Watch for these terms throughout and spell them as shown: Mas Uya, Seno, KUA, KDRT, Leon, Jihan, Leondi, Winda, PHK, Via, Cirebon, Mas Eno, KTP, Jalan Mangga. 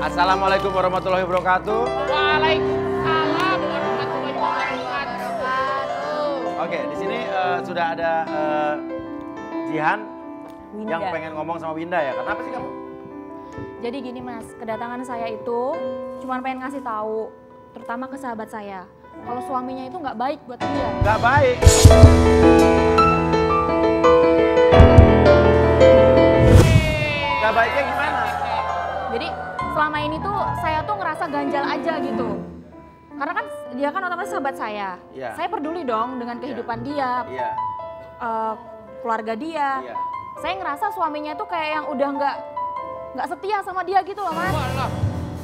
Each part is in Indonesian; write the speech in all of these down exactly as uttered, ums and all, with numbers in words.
Assalamualaikum warahmatullahi wabarakatuh. Waalaikumsalam warahmatullahi wabarakatuh. Oke, di sini uh, sudah ada uh, Jihan Winda. Yang pengen ngomong sama Winda ya. Kenapa sih kamu? Jadi gini Mas, kedatangan saya itu cuma pengen ngasih tahu, terutama ke sahabat saya, kalau suaminya itu nggak baik buat dia. Nggak baik. Nggak baiknya gimana? Jadi selama ini tuh saya tuh ngerasa ganjal aja gitu. Karena kan dia kan otomatis sahabat saya. Yeah. Saya peduli dong dengan kehidupan yeah. dia, yeah. Uh, keluarga dia. Yeah. Saya ngerasa suaminya tuh kayak yang udah nggak nggak setia sama dia gitu loh Mas.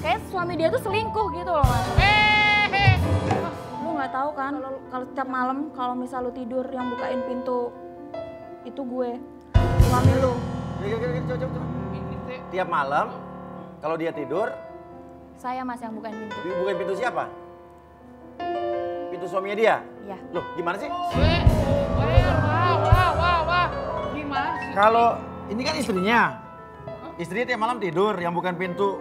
Kayak suami dia tuh selingkuh gitu loh Mas. Hey, hey. Lu nggak tahu kan kalau setiap malam kalau misal lu tidur yang bukain pintu itu gue, suami lu. Tiap malam kalau dia tidur saya Mas yang bukain pintu. Bukain pintu siapa? Pintu suaminya dia? Iya. Loh gimana sih? Wah wah wah wah gimana sih? Kalau ini kan istrinya, istrinya tiap malam tidur yang bukan pintu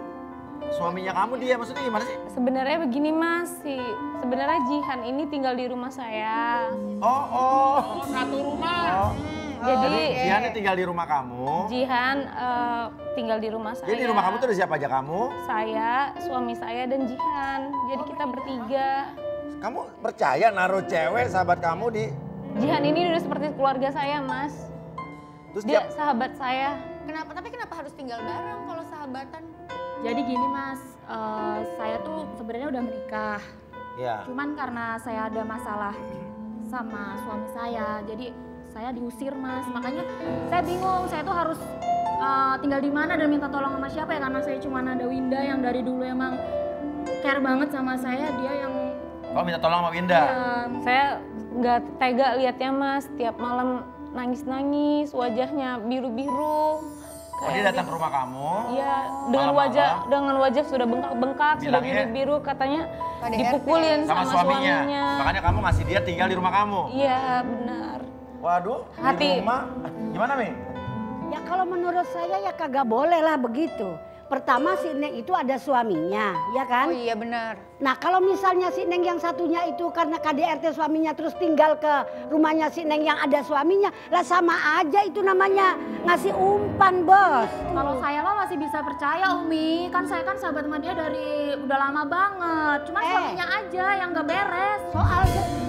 suaminya kamu dia, maksudnya gimana sih? Sebenarnya begini Mas, sih sebenarnya Jihan ini tinggal di rumah saya. Oh oh, oh satu rumah. Oh. Jadi Jihan eh, tinggal di rumah kamu. Jihan uh, tinggal di rumah saya. Jadi di rumah kamu tuh ada siapa aja kamu? Saya, suami saya dan Jihan. Jadi kita bertiga. Kamu percaya naruh cewek sahabat kamu di? Jihan ini udah seperti keluarga saya Mas. Terus dia tiap... sahabat saya. Kenapa? Tapi kenapa harus tinggal bareng kalau sahabatan? Jadi gini Mas, uh, saya tuh sebenarnya udah menikah. Ya. Cuman karena saya ada masalah sama suami saya, jadi saya diusir Mas, makanya saya bingung saya tuh harus uh, tinggal di mana dan minta tolong sama siapa ya, karena saya cuma ada Winda yang dari dulu emang care banget sama saya, dia yang... Oh minta tolong sama Winda? Uh, saya nggak tega liatnya Mas, tiap malam nangis-nangis, wajahnya biru-biru. Oh dia datang ke rumah kamu? Iya, dengan wajah dengan wajah sudah bengkak-bengkak, sudah biru-biru, katanya K D R T. Dipukulin sama, sama suaminya. suaminya. Makanya kamu ngasih dia tinggal di rumah kamu? Iya benar. Waduh, hati. Di rumah, gimana Mi? Ya kalau menurut saya ya kagak boleh lah begitu. Pertama si Neng itu ada suaminya, ya kan? Oh iya benar. Nah kalau misalnya si Neng yang satunya itu karena K D R T suaminya terus tinggal ke rumahnya si Neng yang ada suaminya, lah sama aja itu namanya ngasih umpan bos. Kalau saya lah masih bisa percaya Umi, kan saya kan sahabat sama dia dari udah lama banget. Cuma eh. suaminya aja yang gak beres. Soal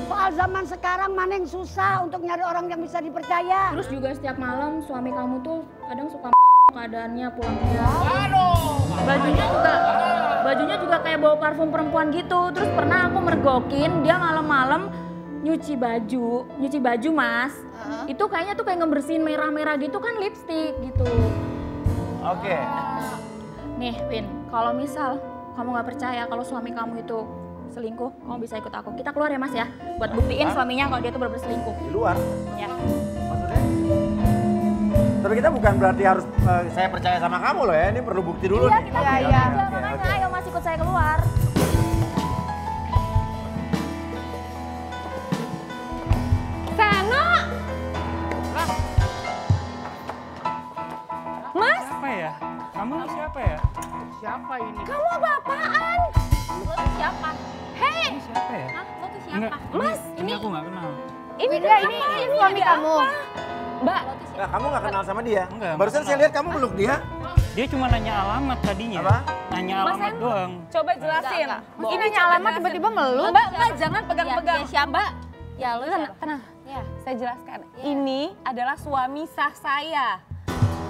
soal zaman sekarang mana yang susah untuk nyari orang yang bisa dipercaya. Terus juga setiap malam suami kamu tuh kadang suka keadaannya pulang ya. Bajunya juga bajunya juga kayak bawa parfum perempuan gitu. Terus pernah aku mergokin dia malam-malam nyuci baju, nyuci baju Mas. Uh-huh. Itu kayaknya tuh kayak ngebersihin merah-merah gitu kan lipstik gitu. Oke. Okay. Uh, nih Win, kalau misal kamu nggak percaya kalau suami kamu itu selingkuh, kamu bisa ikut aku. Kita keluar ya Mas ya, buat buktiin nah, suaminya kalau dia tuh bener-bener selingkuh. Di luar. Ya. Tapi kita bukan berarti harus uh, saya percaya sama kamu loh ya, ini perlu bukti dulu. Iya, nih. Kita ya, ya. Aja, makanya okay, okay. Ayo Mas ikut saya keluar. Seno! Mas? Siapa ya? Kamu siapa ya? Siapa ini? Kamu apa-apaan? Lo tuh siapa? Hei! Ini siapa ya? Hah? Lo tuh siapa? Enggak, Mas, ini... ini aku gak kenal. Ini enggak, ini, ini, ini suami kamu. Mbak, nah, kamu nggak kenal sama dia? Enggak, barusan saya lihat kamu meluk dia. Dia cuma nanya alamat tadinya. Apa? Nanya alamat Mas doang. Coba jelasin. Enggak, enggak. Ini nanya alamat tiba-tiba meluk. Mbak, Mbak jangan pegang-pegang. Ya, siapa? Ya lu tenang, tenang. Ya. Saya jelaskan. Ya. Ini adalah suami sah saya.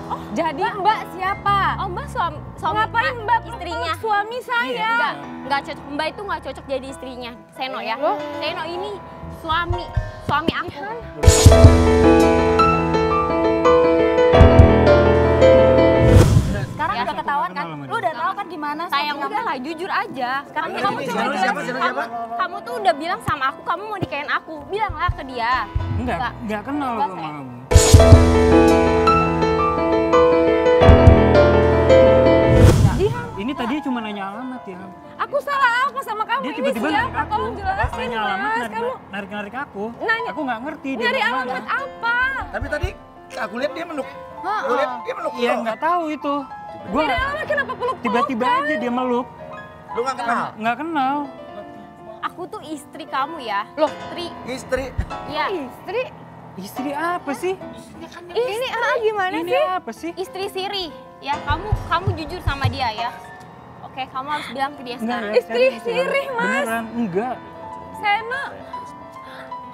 Oh, jadi Mbak, Mbak siapa? Oh, Mbak suami. suami Ngapain Mbak istrinya? Suami saya. Enggak, enggak cocok. Mbak itu nggak cocok jadi istrinya. Seno ya. Oh. Seno ini suami, suami aku. Sekarang ya, udah ketahuan kan, lu udah tahu kan gimana? Sayang udah lah, jujur aja. Sekarang ya, kamu coba bilang, siapa, siapa, siapa? Kamu, kamu tuh udah bilang sama aku, kamu mau nikahin aku, bilanglah ke dia. Enggak, enggak, enggak kenal sama kamu. Ini tadi cuma nanya alamat ya. Aku salah apa sama kamu? Dia tiba-tiba narik aku. Tolong jelasin Mas, kamu narik-narik aku. Nanya, aku nggak ngerti. Nyari alamat apa? Tapi tadi aku lihat dia meluk. Aku lihat dia meluk. Iya nggak tahu itu. Gue udah lama kenapa peluk-pelukan? Tiba-tiba aja dia meluk. Lu gak kenal? Gak kenal. Aku tuh istri kamu ya. Loh? Istri. Istri? Iya. Istri? Istri apa sih? Ini ah gimana sih? Ini apa sih? Istri siri. Ya kamu kamu jujur sama dia ya. Oke, kamu harus bilang ke dia sekarang. Istri siri, Mas. Beneran, enggak. Seno.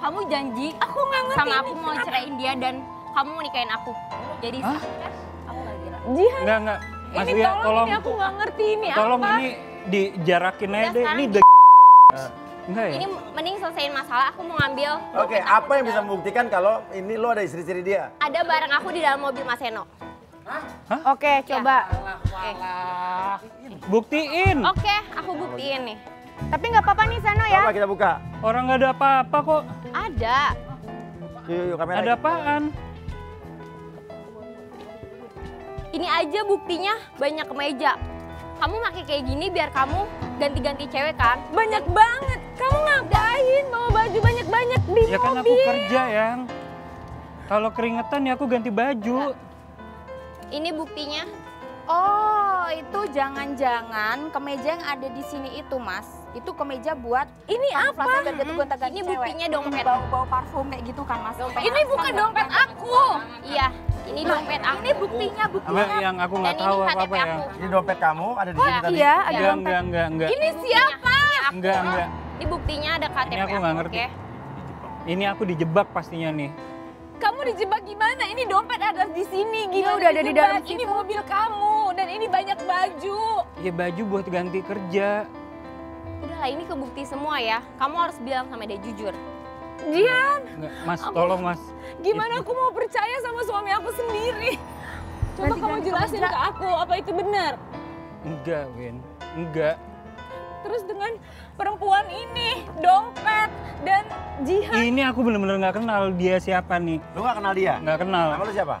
Kamu janji aku gak ngerti sama aku mau ceraiin dia dan kamu mau nikahin aku. Jadi sah. Aku gak gila. Jihan. Enggak, enggak. Mas Uya, tolong ini aku gak ngerti ini apa. Tolong ini dijarakin aja deh. Ini enggak ya? Ini mending selesaiin masalah, aku mau ngambil. Oke, okay, apa yang bisa membuktikan kalau ini lo ada istri-istri dia? Ada barang aku di dalam mobil Mas Eno. Hah? Oke, okay, ya. Coba. Walah, walah. Okay. Buktiin. Oke, okay, aku buktiin nih. Tapi nggak apa-apa nih Seno ya? Coba kita buka. Orang nggak ada apa-apa kok. Ada. Yuk, yuk, kamera. Ada apaan? Ini aja buktinya banyak kemeja. Kamu pakai kayak gini biar kamu ganti-ganti cewek kan? Banyak banget. Kamu ngapain bawa baju banyak-banyak di mobil? Ya kan aku kerja, Yang. Kalau keringetan ya aku ganti baju. Ini buktinya. Oh, itu jangan-jangan kemeja yang ada di sini itu, Mas. Itu kemeja buat ini apa? Ini buktinya dompet. Bawa parfum kayak gitu kan, Mas? Ini bukan dompet aku. Iya. Ini dompet aku. Ini buktinya, buktinya. Yang aku nggak tahu apa-apa ya. Ini dompet kamu ada di sini tadi. Iya, ada dompet. Enggak, enggak, enggak. Ini siapa? Enggak, enggak. Ini buktinya ada K T P aku. Ini aku nggak ngerti. Ini aku dijebak pastinya nih. Kamu dijebak gimana? Ini dompet ada di sini. Gimana udah ada di dalam situ? Ini mobil kamu dan ini banyak baju. Ya baju buat ganti kerja. Udahlah, ini kebukti semua ya. Kamu harus bilang sama dia jujur. Jihan, Mas, tolong Mas. Gimana aku mau percaya sama suami aku sendiri? Coba nanti kamu jelasin ke aku, apa itu benar? Enggak, Win. Enggak. Terus dengan perempuan ini, dompet, dan Jihan. Ini aku bener-bener gak kenal dia siapa nih. Lu gak kenal dia? Gak kenal. Nama lu siapa?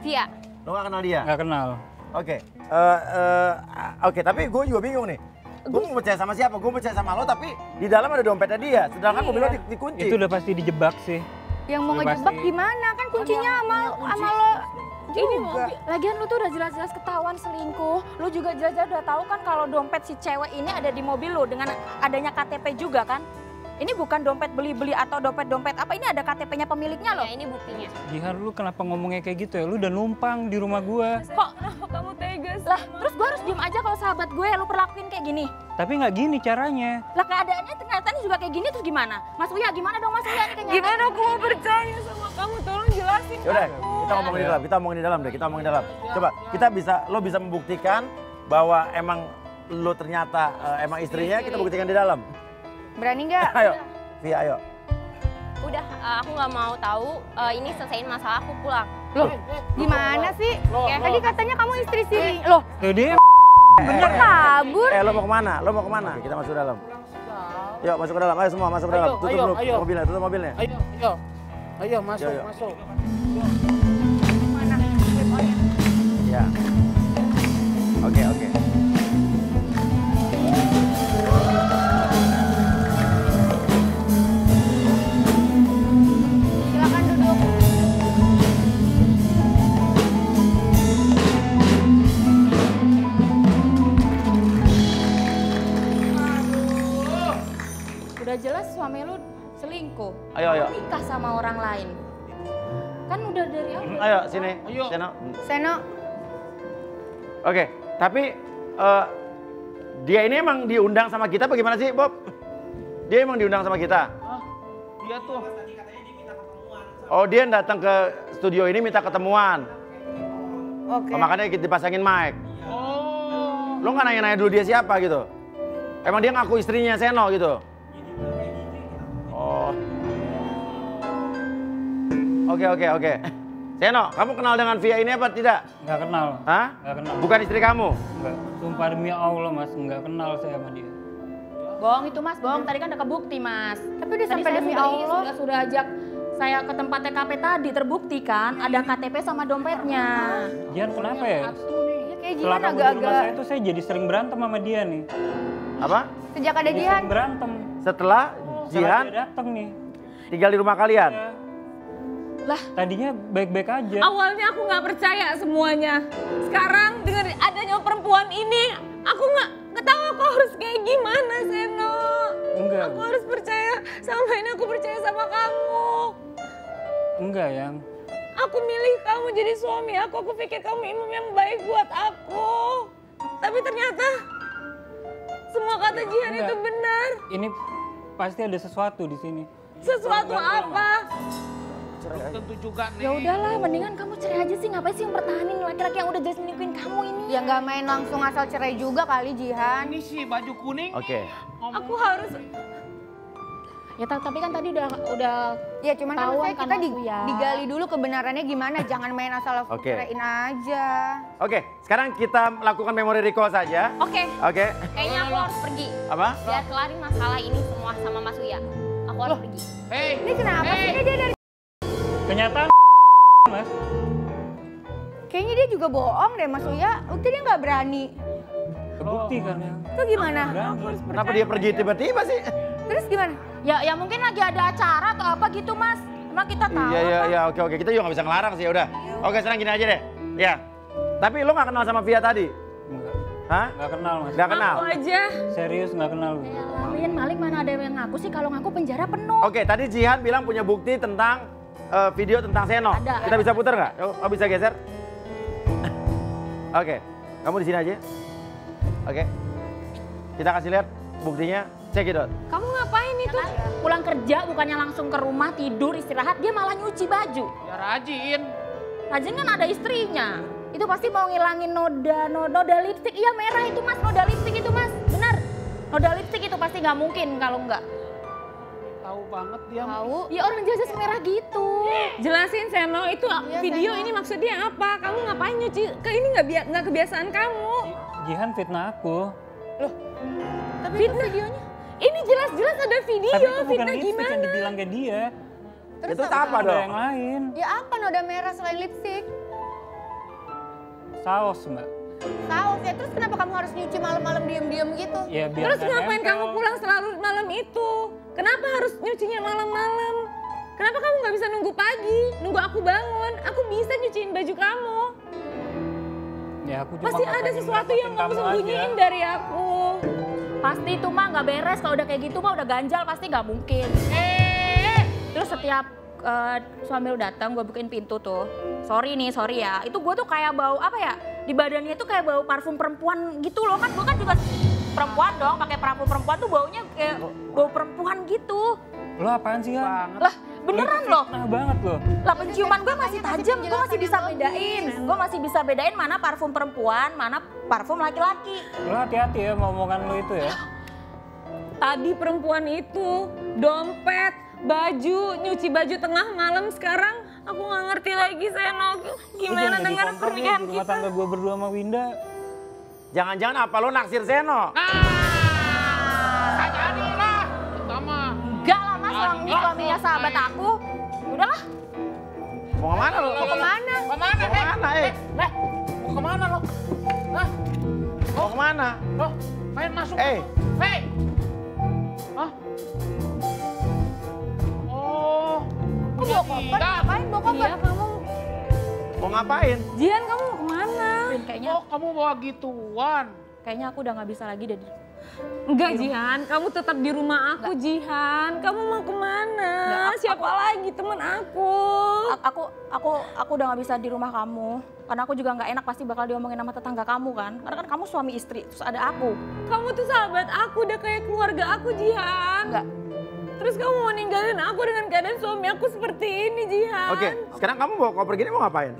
Via. Lu gak kenal dia? Gak kenal. Oke, okay. uh, uh, oke okay. Tapi gue juga bingung nih. Gue mau percaya sama siapa? Gue percaya sama lo, tapi di dalam ada dompetnya dia. Sedangkan mobil lo dikunci. Itu udah pasti dijebak sih. Yang mau ngejebak gimana? Kan kuncinya sama lo. Ini mobil. Lagian lo tuh udah jelas-jelas ketahuan selingkuh. Lo juga jelas-jelas udah tahu kan kalau dompet si cewek ini ada di mobil lo dengan adanya K T P juga kan? Ini bukan dompet beli-beli atau dompet-dompet apa, ini ada K T P-nya pemiliknya loh. Ya, ini buktinya. Jihan, lu kenapa ngomongnya kayak gitu ya? Lu udah numpang di rumah gua. Kok kamu tegas? Lah, terus gua harus diem aja kalau sahabat gue lu perlakuin kayak gini? Tapi nggak gini caranya. Lah keadaannya ternyata ini juga kayak gini terus gimana? Mas Uya, gimana dong Mas Uya? Ini gimana aku mau percaya sama kamu? Tolong jelasin. Yaudah, kita ngomong di dalam, kita ngomong di dalam deh, kita ngomong di dalam. Coba, kita bisa, lo bisa membuktikan bahwa emang lo ternyata uh, emang istrinya, kita buktikan di dalam. Berani nggak? Ayo, Via, ayo. Udah, aku nggak mau tahu. Ini selesaiin masalah aku pulang. Loh, gimana sih? Tadi katanya kamu istri sini. Loh, jadi bener kabur. Eh, lo mau kemana? Lo mau kemana? Kita masuk dalam. Yuk, masuk ke dalam. Ayo semua, masuk ke dalam. Tutup mobilnya, tutup mobilnya. Ayo, ayo, ayo masuk, masuk. Mana? Ya. Oke, oke. Jelas suami lu selingkuh. Ayo, ayo. Nikah sama orang lain. Kan udah dari awal. Ayo sini. Ayo. Seno. Seno. Oke, tapi uh, dia ini emang diundang sama kita apa gimana sih, Bob? Dia emang diundang sama kita? Hah? Dia tuh. Oh, dia datang ke studio ini minta ketemuan. Oke. Okay. Oh, makanya kita dipasangin mic. Oh. Lo nggak nanya-nanya dulu dia siapa gitu? Emang dia ngaku istrinya Seno gitu? Oh. Oke, oke, oke. Seno, kamu kenal dengan Via ini apa tidak? Enggak kenal. Hah? Enggak kenal. Bukan istri kamu? Enggak. Sumpah demi Allah, Mas. Enggak kenal saya sama dia. Bohong itu, Mas. Bohong. Tadi kan udah kebukti, Mas. Tapi udah sampai demi Allah. Sudah, sudah ajak saya ke tempat T K P tadi. Terbukti kan? Ada K T P sama dompetnya. Jihan, kenapa ya? Ya kayak Jihan agak-agak. Saya itu saya jadi sering berantem sama dia nih. Apa? Sejak ada Jihan. Berantem. Setelah Jihan datang nih. Tinggal di rumah kalian. Ya. Lah, tadinya baik-baik aja. Awalnya aku nggak percaya semuanya. Sekarang dengan adanya perempuan ini, aku nggak ketahu aku harus kayak gimana, Seno. Enggak. Aku harus percaya sama ini, aku percaya sama kamu. Enggak, Yang. Aku milih kamu jadi suami aku, aku pikir kamu imam yang baik buat aku. Tapi ternyata semua kata Jihan enggak. Itu benar. Ini pasti ada sesuatu di sini. Sesuatu apa? Cerai. Tentu juga nih. Ya udahlah, mendingan kamu cerai aja sih. Ngapain sih yang pertahanin laki-laki yang udah jelas menipuin kamu ini? Ya nggak main langsung asal cerai juga kali, Jihan. Ini sih baju kuning. Oke. Okay. Aku harus. Ya tapi kan tadi udah udah ya cuman kan saya kita di, ya. digali dulu kebenarannya gimana, jangan main asal langsung okay. cerain aja. Oke, okay. Sekarang kita lakukan memori recall saja. Oke. Okay. Oke. Okay. Kayaknya aku harus pergi. Apa? Biar kelarin masalah ini semua sama Mas Uya. Aku harus Loh. pergi. Hey. Ini kenapa hey. sih dia, dia dari kenyataan Mas? Kayaknya dia juga bohong deh Mas Uya. Bukti dia nggak berani. Kebukti kan ya. Itu gimana? Kenapa dia pergi tiba-tiba sih? Terus gimana? Ya, ya mungkin lagi ada acara atau apa gitu, Mas. Emang kita tahu. Iya, iya, iya, oke, oke. Kita juga nggak bisa ngelarang sih, udah. Oke, sekarang gini aja deh. Ya. Tapi lo nggak kenal sama Via tadi? Enggak. Hah? Nggak kenal, Mas. Nggak kenal. Aku aja. Serius nggak kenal. Ya, kalian maling mana ada yang ngaku sih, kalau ngaku penjara penuh. Oke, tadi Jihan bilang punya bukti tentang uh, video tentang Seno. Ada. Kita bisa putar nggak? Oh, bisa geser? Oke. Kamu di sini aja. Oke. Kita kasih lihat buktinya. Check it out. Kamu ngapain itu? Pulang kerja bukannya langsung ke rumah tidur istirahat, dia malah nyuci baju. Ya rajin. Rajin kan ada istrinya. Itu pasti mau ngilangin noda noda, noda lipstik. Iya merah itu Mas, noda lipstik itu Mas. Benar. Noda lipstik itu pasti nggak mungkin kalau nggak. Tahu banget dia. Tahu. Ya orang jasa semerah gitu. Jelasin Seno itu ya, video Seno. Ini maksudnya apa? Kamu ngapain nyuci? Ke ini nggak nggak kebiasaan kamu. Jihan fitnah aku. Loh. Tapi fitnah videonya. Ini jelas-jelas ada video, tapi itu bukan lipstik gimana? Yang dibilang ke dia. Terus itu apa dong? Yang lain. Ya apa noda merah selain lipstik? Saus, Mbak. Saus, ya terus kenapa kamu harus nyuci malam-malam diam-diam gitu? Ya, terus ngapain kamu pulang selalu malam itu? Kenapa harus nyucinya malam-malam? Kenapa kamu nggak bisa nunggu pagi? Nunggu aku bangun, aku bisa nyuciin baju kamu. Ya, aku cuma pasti ada sesuatu yang kamu sembunyiin dari aku. Pasti itu mah nggak beres, kalau udah kayak gitu mah udah ganjal, pasti nggak mungkin. Eh. Terus setiap uh, suami lu datang, gue bukain pintu tuh. Sorry nih, sorry ya. Itu gue tuh kayak bau apa ya? Di badannya tuh kayak bau parfum perempuan gitu loh, kan gue kan juga perempuan dong, pakai parfum perempuan tuh baunya kayak bau perempuan gitu. Lo apaan sih kan? Lah beneran loh. Nah banget loh. Lah penciuman gue masih tajam, gue masih bisa bedain. Gue masih bisa bedain mana parfum perempuan, mana parfum laki-laki. Lo hati-hati ya mau omongan lo itu ya. Tadi perempuan itu, dompet, baju, nyuci baju tengah malam, sekarang aku gak ngerti lagi Seno. Gimana dengan pernikahan kita? Rumah tangga gue berdua sama Winda. Jangan-jangan apa lo naksir Seno? Suaminya sahabat aku, udahlah. Mau kemana lo? Mau kemana? Mau kemana? Mau kemana? Eh, mau kemana lo? Hah? Mau kemana? Lo, main masuk. Eh, hei. Hah? Oh, kok bawa koper? Ngapain bawa koper? Kamu mau ngapain? Jihan, kamu mau kemana? Kayaknya. Oh, kamu bawa gituan. Kayaknya aku udah nggak bisa lagi dari. Enggak Jihan, kamu tetap di rumah aku. Nggak. Jihan, kamu mau kemana? Nggak, aku, siapa aku, lagi temen aku? Aku, aku, aku udah nggak bisa di rumah kamu, karena aku juga nggak enak pasti bakal diomongin sama tetangga kamu kan, karena kan kamu suami istri, terus ada aku. Kamu tuh sahabat aku, udah kayak keluarga aku Jihan. Nggak. Terus kamu mau ninggalin aku dengan keadaan suami aku seperti ini Jihan. Oke, sekarang kamu bawa koper gini mau ngapain?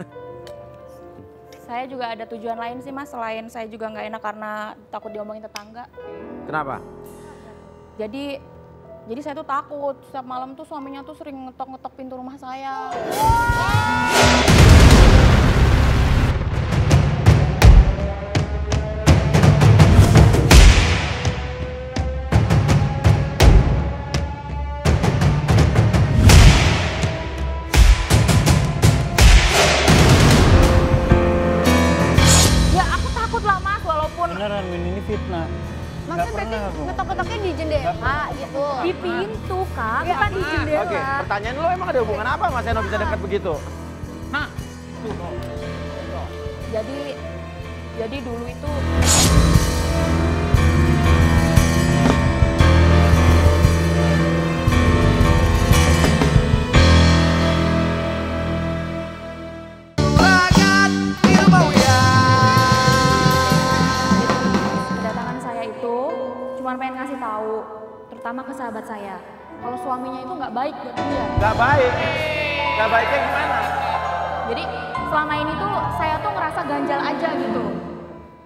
Saya juga ada tujuan lain sih Mas, selain saya juga nggak enak karena takut diomongin tetangga. Kenapa? Jadi, jadi saya tuh takut setiap malam tuh suaminya tuh sering ngetok-ngetok pintu rumah saya. Wow. Maksudnya berarti ngetok-ketoknya di jendela gitu? Di pintu, Kak. Ya, bukan di jendela. Oke, pertanyaan lo emang ada hubungan apa Mas Eno bisa dekat begitu? Nah, tuh. Jadi, jadi dulu itu... Terutama ke sahabat saya, kalau suaminya itu nggak baik buat dia. Nggak baik? Nggak baiknya gimana? Jadi selama ini tuh saya tuh ngerasa ganjal aja gitu.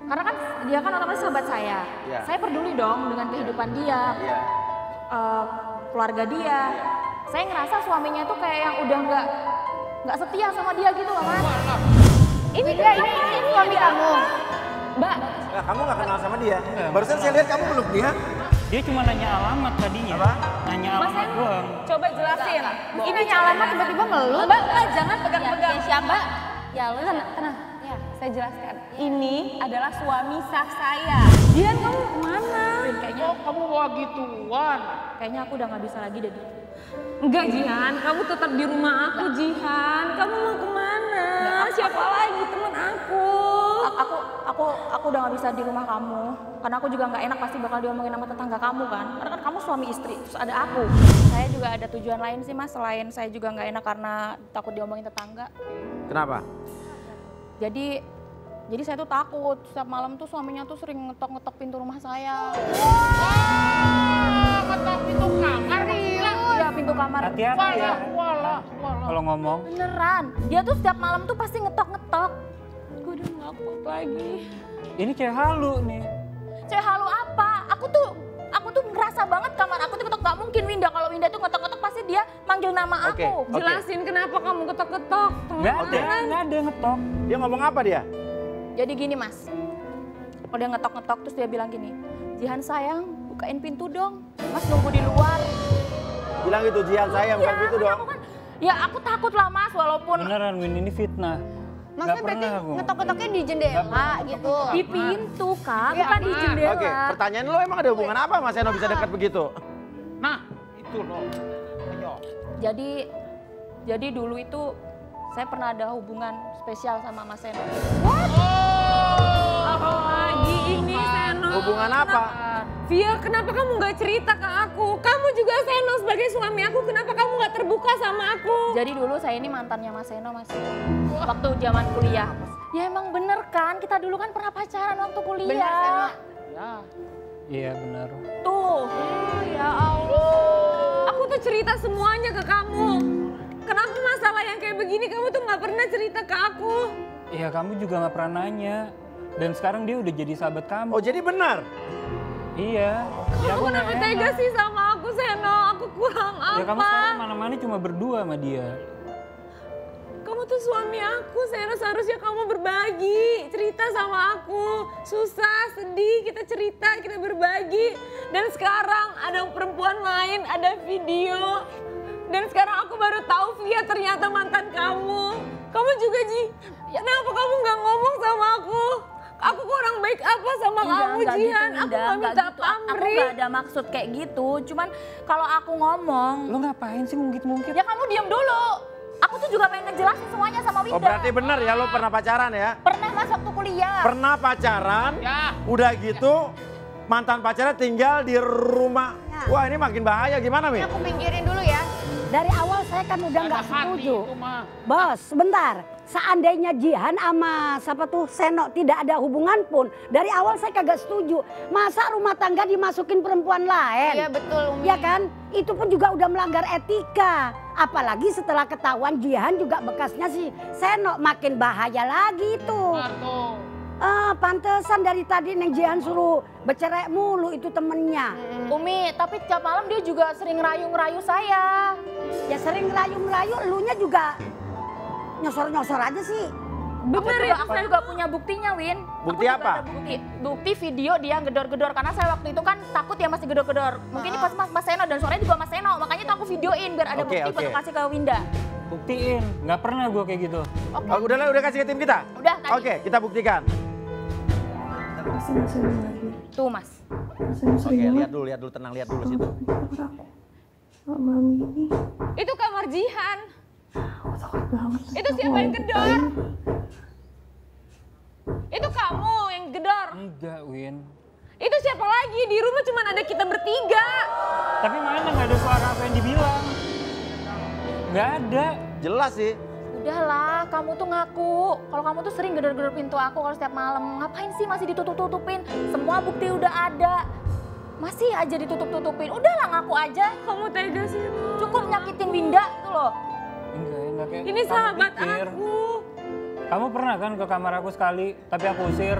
Karena kan dia kan otomatis sahabat saya. Yeah. Saya peduli dong dengan kehidupan dia, yeah. uh, keluarga dia. Yeah. Saya ngerasa suaminya tuh kayak yang udah nggak nggak setia sama dia gitu loh, Mas. Oh, ini dia, ini, ini suami kamu. Mbak. Nah, kamu nggak kenal sama dia. Yeah. Barusan saya lihat kamu peluk dia. Dia cuma nanya alamat tadinya. Apa? Nanya alamat doang. Coba jelasin. Ini nanya alamat tiba-tiba melulu. Mbak, jangan pegang-pegang. Siapa? Ya, lu tenang. Ya, saya jelaskan. Ini adalah suami sah saya. Dia kamu mana? Kayaknya kamu wah gituan. Kayaknya aku udah nggak bisa lagi deh. Enggak, Jihan. Kamu tetap di rumah aku, Jihan. Kamu mau kemana? Siapa lagi teman aku? Aku, aku, aku udah gak bisa di rumah kamu. Karena aku juga gak enak pasti bakal diomongin sama tetangga kamu kan. Karena kan kamu suami istri, terus ada aku. Saya juga ada tujuan lain sih, Mas. Selain saya juga gak enak karena takut diomongin tetangga. Kenapa? Jadi, jadi saya tuh takut. Setiap malam tuh suaminya tuh sering ngetok-ngetok pintu rumah saya. Wah, ngetok pintu kamar nih. Iya, pintu kamar. Hati-hati ya. Walah, walah. Kalau ngomong. Beneran. Dia tuh setiap malam tuh pasti ngetok-ngetok. Aku lagi. Ini kayak halu nih. Kayak halu apa? Aku tuh, aku tuh ngerasa banget kamar aku tuh ketok. Gak mungkin Winda kalau Winda tuh ketok-ketok pasti dia manggil nama aku. Okay, okay. Jelasin kenapa kamu ketok-ketok. Gak ada, gak ada ngetok. Dia ngomong apa dia? Jadi gini, Mas. Kalau dia ngetok-ngetok terus dia bilang gini, Jihan sayang, bukain pintu dong. Mas nunggu di luar. Bilang gitu, Jihan sayang, bukain pintu dong. Kan, ya aku takut lah, Mas, walaupun. Beneran Win, ini fitnah. Maksudnya berarti ngetok-ketoknya di jendela gitu? Di pintu, Kak, ya, bukan nah. Di jendela. Oke, pertanyaan lo emang ada hubungan apa Mas Eno bisa dekat begitu? Nah, itu loh. Ayo. Jadi, jadi dulu itu saya pernah ada hubungan spesial sama Mas Eno. What? Oh, apa lagi ini Seno? Hubungan apa? Via, kenapa kamu gak cerita ke aku? Kamu juga Seno sebagai suami aku, kenapa kamu gak terbuka sama aku? Jadi dulu saya ini mantannya Mas Seno, Mas. Waktu zaman kuliah. Ya emang bener kan, kita dulu kan pernah pacaran waktu kuliah. Bener, Seno. Ya. Iya bener. Tuh, ya Allah. Aku tuh cerita semuanya ke kamu. Kenapa masalah yang kayak begini kamu tuh gak pernah cerita ke aku? Iya, kamu juga gak pernah nanya. Dan sekarang dia udah jadi sahabat kamu. Oh, jadi benar? Iya. Kamu kenapa tega sih sama aku, Seno? Aku kurang apa? Ya kamu sekarang mana-mana cuma berdua sama dia. Kamu tuh suami aku, Seno. Seharusnya kamu berbagi. Cerita sama aku. Susah, sedih, kita cerita, kita berbagi. Dan sekarang ada perempuan lain, ada video. Dan sekarang aku baru tahu Via ternyata mantan kamu. Kamu juga, Ji. Kenapa kamu gak ngomong sama aku? Aku kurang baik apa sama Indah, kamu, Jihan? Gitu, aku gak minta gitu. Pamri. Aku gak ada maksud kayak gitu. Cuman kalau aku ngomong... Lo ngapain sih mungkit-mungkit? Ya kamu diam dulu. Aku tuh juga pengen ngejelasin semuanya sama Winda. Oh berarti bener ya lo pernah pacaran ya? Pernah Mas waktu kuliah. Pernah pacaran, ya. Udah gitu mantan pacarnya tinggal di rumah. Ya. Wah ini makin bahaya, gimana Mi? Aku pinggirin dulu ya. Dari awal saya kan udah nggak setuju. Bos, sebentar. Seandainya Jihan sama siapa tuh Seno tidak ada hubungan pun, dari awal saya kagak setuju. Masa rumah tangga dimasukin perempuan lain? Iya betul, Umi. Iya kan? Itu pun juga udah melanggar etika. Apalagi setelah ketahuan Jihan juga bekasnya si Seno, makin bahaya lagi itu. Ah, pantesan dari tadi Neng Jihan suruh bercerai mulu itu temennya. Hmm. Umi, tapi tiap malam dia juga sering ngerayu-ngerayu saya. Ya sering ngerayu-ngerayu, elunya juga nyosor-nyosor aja sih. Bener ya? Aku juga punya buktinya, Win. Bukti apa? Bukti, bukti video dia gedor-gedor. Karena saya waktu itu kan takut ya masih gedor-gedor. Mungkin ini pas Mas Eno dan suaranya juga Mas Eno. Makanya itu aku videoin biar ada bukti buat kasih ke Winda. Buktiin, nggak pernah gue kayak gitu. Oke. Udah lah, udah kasih ke tim kita? Udah, tadi. Oke, kita buktikan. Senyum-senyum lagi. Tuh, Mas. Oke, lihat dulu, lihat dulu, tenang, lihat dulu situ. Oh, Mami ini. Itu kamar Jihan. Oh, takut banget. Itu siapa yang gedor? Itu kamu yang gedor. Enggak, Win. Itu siapa lagi? Di rumah cuma ada kita bertiga. Tapi mana nggak ada suara apa yang dibilang? Nggak ada. Jelas sih. Udahlah, kamu tuh ngaku. Kalau kamu tuh sering gedor-gedor pintu aku kalau setiap malam. Ngapain sih masih ditutup-tutupin? Semua bukti udah ada. Masih aja ditutup-tutupin. Udahlah, ngaku aja. Kamu tega sih. Cukup nyakitin Winda itu loh. Enggak, enggak kayak ini sahabat pikir. Aku. Kamu pernah kan ke kamar aku sekali, tapi aku usir.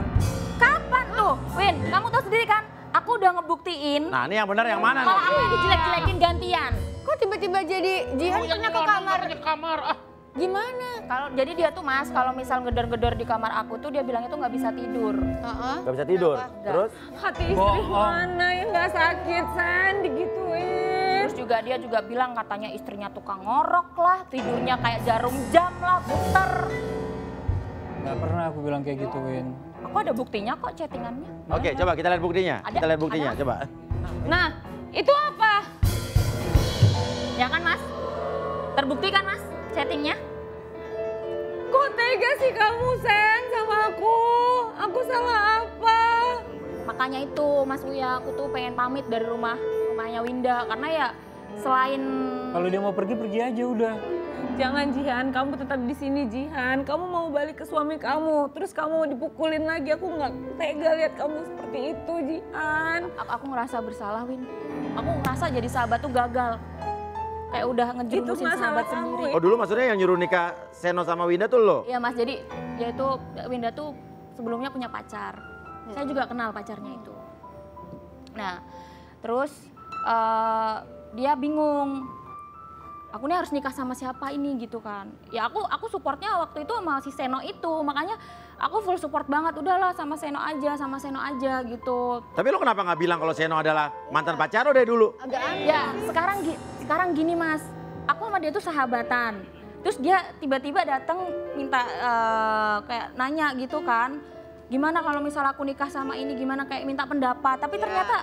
Kapan tuh? Win, kamu tahu sendiri kan? Aku udah ngebuktiin. Nah, ini yang benar yang mana? Kalau aku yang dijelek-jelekin gantian. Kok tiba-tiba jadi Jihan pernah ke kamar? kamar. Ah. Gimana? Kalau jadi dia tuh Mas, kalau misal gedor-gedor di kamar aku tuh dia bilang itu nggak bisa tidur. Uh-huh. Nggak bisa tidur. Kenapa? Terus? Hati istri mana yang nggak sakit, San, digituin. Terus juga dia juga bilang katanya istrinya tukang ngorok lah, tidurnya kayak jarum jam lah, puter. Nggak pernah aku bilang kayak gitu, Win. Aku ada buktinya kok chattingannya. Oke, coba kita lihat buktinya. Ada? Kita lihat buktinya, ada? Coba. Nah, itu apa? Ya kan, Mas? Terbukti kan, Mas, chattingnya? Kok tega sih kamu, Sen, sama aku? Aku salah apa? Makanya itu, Mas Uya, aku tuh pengen pamit dari rumah rumahnya Winda. Karena ya selain... Kalau dia mau pergi, pergi aja udah. Jangan Jihan, kamu tetap di sini Jihan. Kamu mau balik ke suami kamu, terus kamu mau dipukulin lagi. Aku nggak tega lihat kamu seperti itu Jihan. A aku ngerasa bersalah Win. Aku ngerasa jadi sahabat tuh gagal. Kayak udah ngejurusin sahabat sendiri. Oh dulu maksudnya yang nyuruh nikah Seno sama Winda tuh lo? Iya Mas, jadi yaitu Winda tuh sebelumnya punya pacar. Hmm. Saya juga kenal pacarnya itu. Nah terus uh, dia bingung. Aku nih harus nikah sama siapa ini gitu kan. Ya aku aku supportnya waktu itu sama si Seno itu. Makanya aku full support banget. Udahlah sama Seno aja, sama Seno aja gitu. Tapi lo kenapa nggak bilang kalau Seno adalah mantan ya. Pacar lo dari dulu? Agak aneh. Ya sekarang, sekarang gini Mas. Aku sama dia tuh sahabatan. Terus dia tiba-tiba datang minta uh, kayak nanya gitu kan. Gimana kalau misal aku nikah sama ini, gimana kayak minta pendapat. Tapi ya. Ternyata...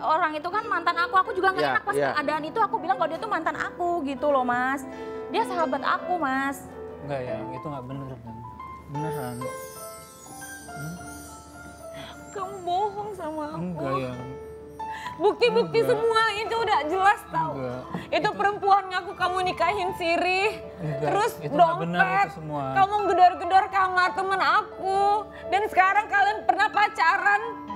Orang itu kan mantan aku, aku juga gak yeah, enak pas yeah. keadaan itu aku bilang kalau dia tuh mantan aku gitu loh Mas. Dia sahabat aku Mas. Enggak ya, itu gak bener kan. Beneran. Hmm? Kamu bohong sama aku. Enggak ya. Bukti-bukti semua itu udah jelas tau. Enggak. Itu, itu perempuan ngaku kamu nikahin sirih. Enggak. Terus itu dompet, itu semua. Kamu gedor-gedor kamar temen aku. Dan sekarang kalian pernah pacaran.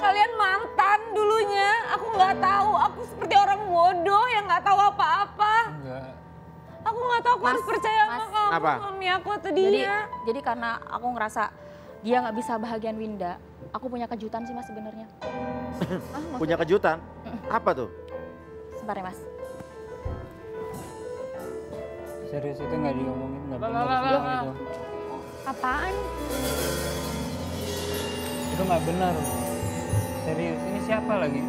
Kalian mantan dulunya, aku nggak tahu. Aku seperti orang bodoh yang nggak tahu apa-apa. Aku nggak tahu aku Mas, harus percaya Mas, sama kamu, apa? Mami aku atau dia. Jadi, jadi karena aku ngerasa dia nggak bisa bahagian Winda, aku punya kejutan sih Mas sebenarnya. Ah, punya kejutan? Apa tuh? Sebentar ya Mas. Serius itu nggak diomongin, nggak benar. Apaan? Itu nggak benar. Serius, ini siapa lagi?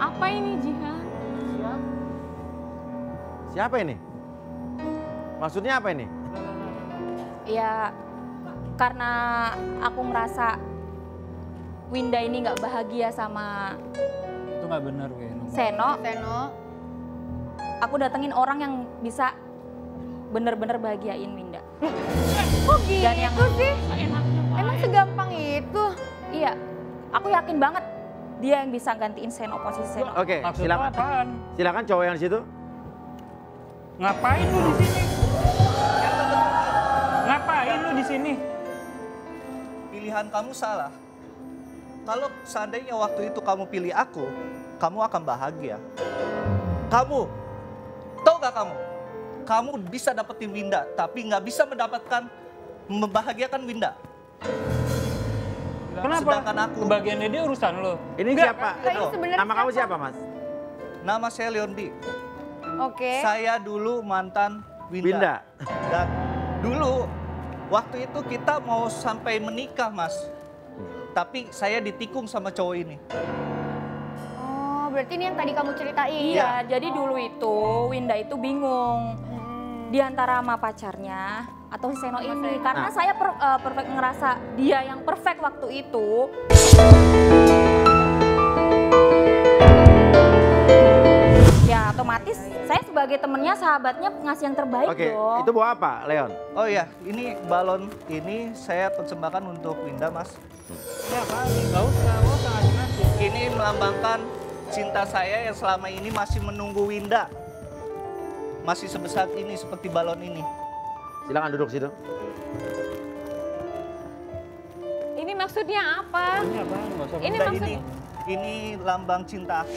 Apa ini Jihan? Siapa? Siapa ini? Maksudnya apa ini? Ya, karena aku merasa Winda ini nggak bahagia sama... Itu nggak benar, Weno. Seno. Seno. Aku datengin orang yang bisa bener-bener bahagiain Winda. Kok gitu dan yang sih? Emang segampang itu? Iya, aku yakin banget dia yang bisa gantiin Seno, posisi Seno. Oke, silakan. Apaan? Silakan cowok yang di situ. Ngapain lu di sini? Ngapain lu di sini? Pilihan kamu salah. Kalau seandainya waktu itu kamu pilih aku, kamu akan bahagia. Kamu, tahu gak kamu? Kamu bisa dapetin Winda, tapi nggak bisa mendapatkan membahagiakan Winda. Kenapa? Sedangkan aku. Kebagiannya dia urusan lo. Ini Nggak, siapa? Ini nama kamu siapa Mas? Nama saya Leondi. Oke. Okay. Saya dulu mantan Winda. Winda. Dan dulu waktu itu kita mau sampai menikah Mas. Tapi saya ditikung sama cowok ini. Oh berarti ini yang tadi kamu ceritain. Iya. Ya. Jadi dulu itu Winda itu bingung. Hmm. Di antara sama pacarnya. atau si Seno ini, karena nah. saya per, uh, perfect ngerasa dia yang perfect waktu itu. Ya otomatis saya sebagai temennya, sahabatnya, ngasih yang terbaik. Oke, dong. Itu buat apa, Leon? Oh iya, ini balon ini saya persembahkan untuk Winda, Mas. Ya kali, gak usah, gak usah ngasih-ngasih. Ini melambangkan cinta saya yang selama ini masih menunggu Winda. Masih sebesar ini, seperti balon ini. Silakan duduk situ. Ini maksudnya apa? Ini, apa? ini maksudnya ini, ini lambang cinta aku.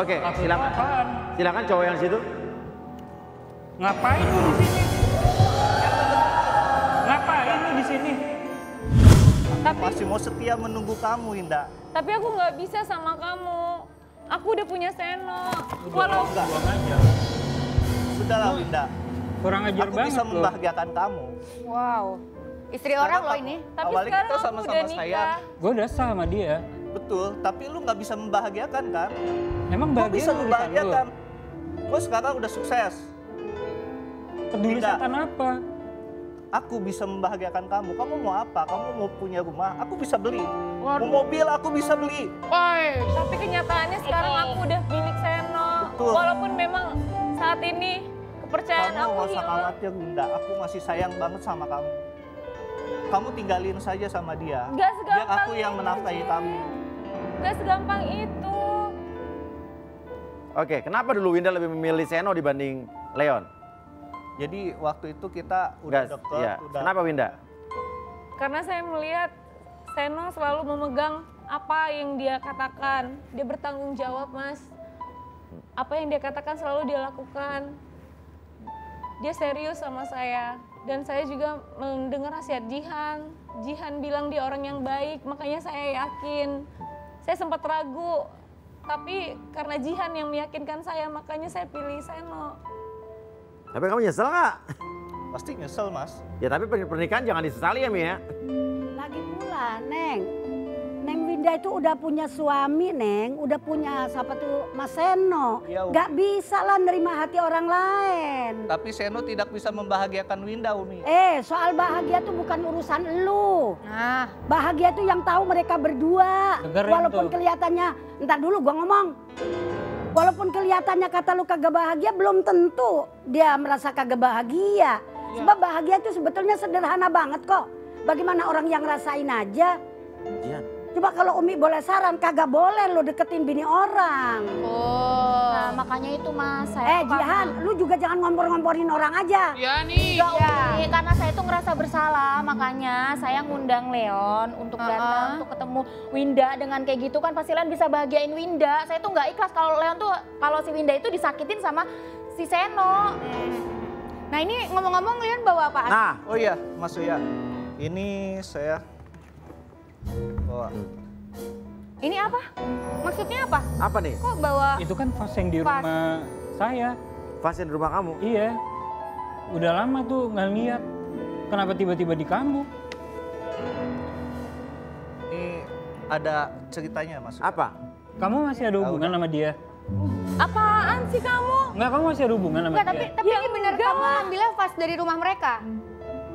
Oke, silakan. Silakan cowok yang situ. Ngapain lu di sini? Ngapain lu di sini? Tapi masih mau setia menunggu kamu, Indah. Tapi aku nggak bisa sama kamu. Aku udah punya Seno. Walau enggak. Sudahlah, Indah. Kurang ajar banget. Aku bisa membahagiakan kamu. Wow. Istri orang loh ini. Tapi sekarang kita sama-sama sayang. Gue udah sama dia. Betul, tapi lu nggak bisa membahagiakan kan? Emang bahagia? Gua bisa membahagiakan. Gue sekarang udah sukses. Peduli setan apa? Aku bisa membahagiakan kamu. Kamu mau apa? Kamu mau punya rumah? Aku bisa beli. Waduh. Mau mobil? Aku bisa beli. Woi. Tapi kenyataannya sekarang aku udah milik Seno. Betul. Walaupun memang saat ini kepercayaan kamu aku hilang. Kamu nggak usah khawatir, Bunda. Aku masih sayang banget sama kamu. Kamu tinggalin saja sama dia. Gak segampang itu. Biar aku yang menafkahi kamu. Gak segampang itu. Oke, kenapa dulu Winda lebih memilih Seno dibanding Leon? Jadi waktu itu kita udah Gas, deket, iya. udah... Kenapa Winda? Karena saya melihat Seno selalu memegang apa yang dia katakan. Dia bertanggung jawab, Mas. Apa yang dia katakan selalu dia lakukan. Dia serius sama saya. Dan saya juga mendengar nasihat Jihan. Jihan bilang dia orang yang baik, makanya saya yakin. Saya sempat ragu. Tapi karena Jihan yang meyakinkan saya, makanya saya pilih Seno. Tapi kamu nyesel nggak? Pasti nyesel, Mas. Ya tapi pernikahan jangan disesali ya, Mi ya. Lagi pula, Neng. Neng Winda itu udah punya suami, Neng. Udah punya siapa tuh, Mas Seno. Ya, gak bisa lah nerima hati orang lain. Tapi Seno tidak bisa membahagiakan Winda, Umi. Eh, soal bahagia tuh bukan urusan elu. Nah. Bahagia tuh yang tahu mereka berdua. Dengerin Walaupun tuh. kelihatannya... Ntar dulu gua ngomong, walaupun kelihatannya kata lu kagak bahagia, belum tentu dia merasa kagak bahagia. Ya. Sebab bahagia itu sebetulnya sederhana banget kok. Bagaimana orang yang rasain aja. Ya. Coba kalau Umi boleh saran, kagak boleh lu deketin bini orang. Oh. Nah makanya itu Mas. Saya eh Jihan, lu juga jangan ngompor-ngomporin orang aja. Iya nih. Gak, ya. Umi, karena saya tuh ngerasa bersalah, makanya saya ngundang Leon untuk uh -huh. datang, untuk ketemu Winda. Dengan kayak gitu kan pasti Leon bisa bahagiain Winda. Saya tuh nggak ikhlas kalau Leon tuh, kalau si Winda itu disakitin sama si Seno. Hmm. Nah ini ngomong-ngomong Leon bawa apaan? Nah, oh iya Mas Uya, ini saya... Oh. Ini apa? Maksudnya apa? Apa nih? Kok bawa? Itu kan vas yang di rumah vas. saya. Vas yang di rumah kamu? Iya. Udah lama tuh nggak lihat. Kenapa tiba-tiba di kamu? Ini ada ceritanya Mas. Apa? Kamu masih ada hubungan sama dia? Apaan sih kamu? Enggak, kamu masih ada hubungan sama Nggak, dia. Tapi, tapi ya, ini benar kamu ambilnya vas dari rumah mereka?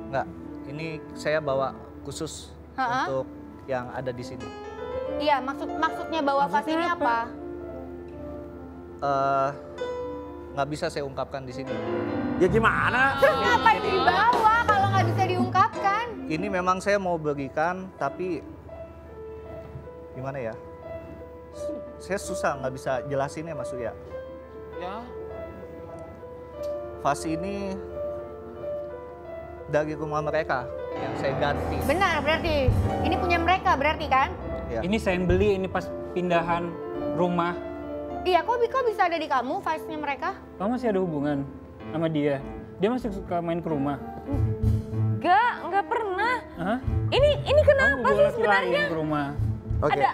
Enggak, ini saya bawa khusus Ha-ha. untuk yang ada di sini. Iya, maksud maksudnya bawa vas ini apa? Uh, nggak bisa saya ungkapkan di sini. Ya gimana? Terus ngapain dibawa kalau nggak bisa diungkapkan? Ini memang saya mau berikan, tapi gimana ya? Saya susah nggak bisa jelasin ya Mas Uya. Ya. Vas ini dari rumah mereka yang saya ganti. Benar, berarti ini punya mereka berarti kan? Ya. Ini saya yang beli, ini pas pindahan rumah. Iya, kok, kok bisa ada di kamu vasnya mereka? Kamu masih ada hubungan sama dia? Dia masih suka main ke rumah? Enggak, enggak pernah. Hah? Ini ini kenapa sih sebenarnya? Ke rumah. Okay. Ada,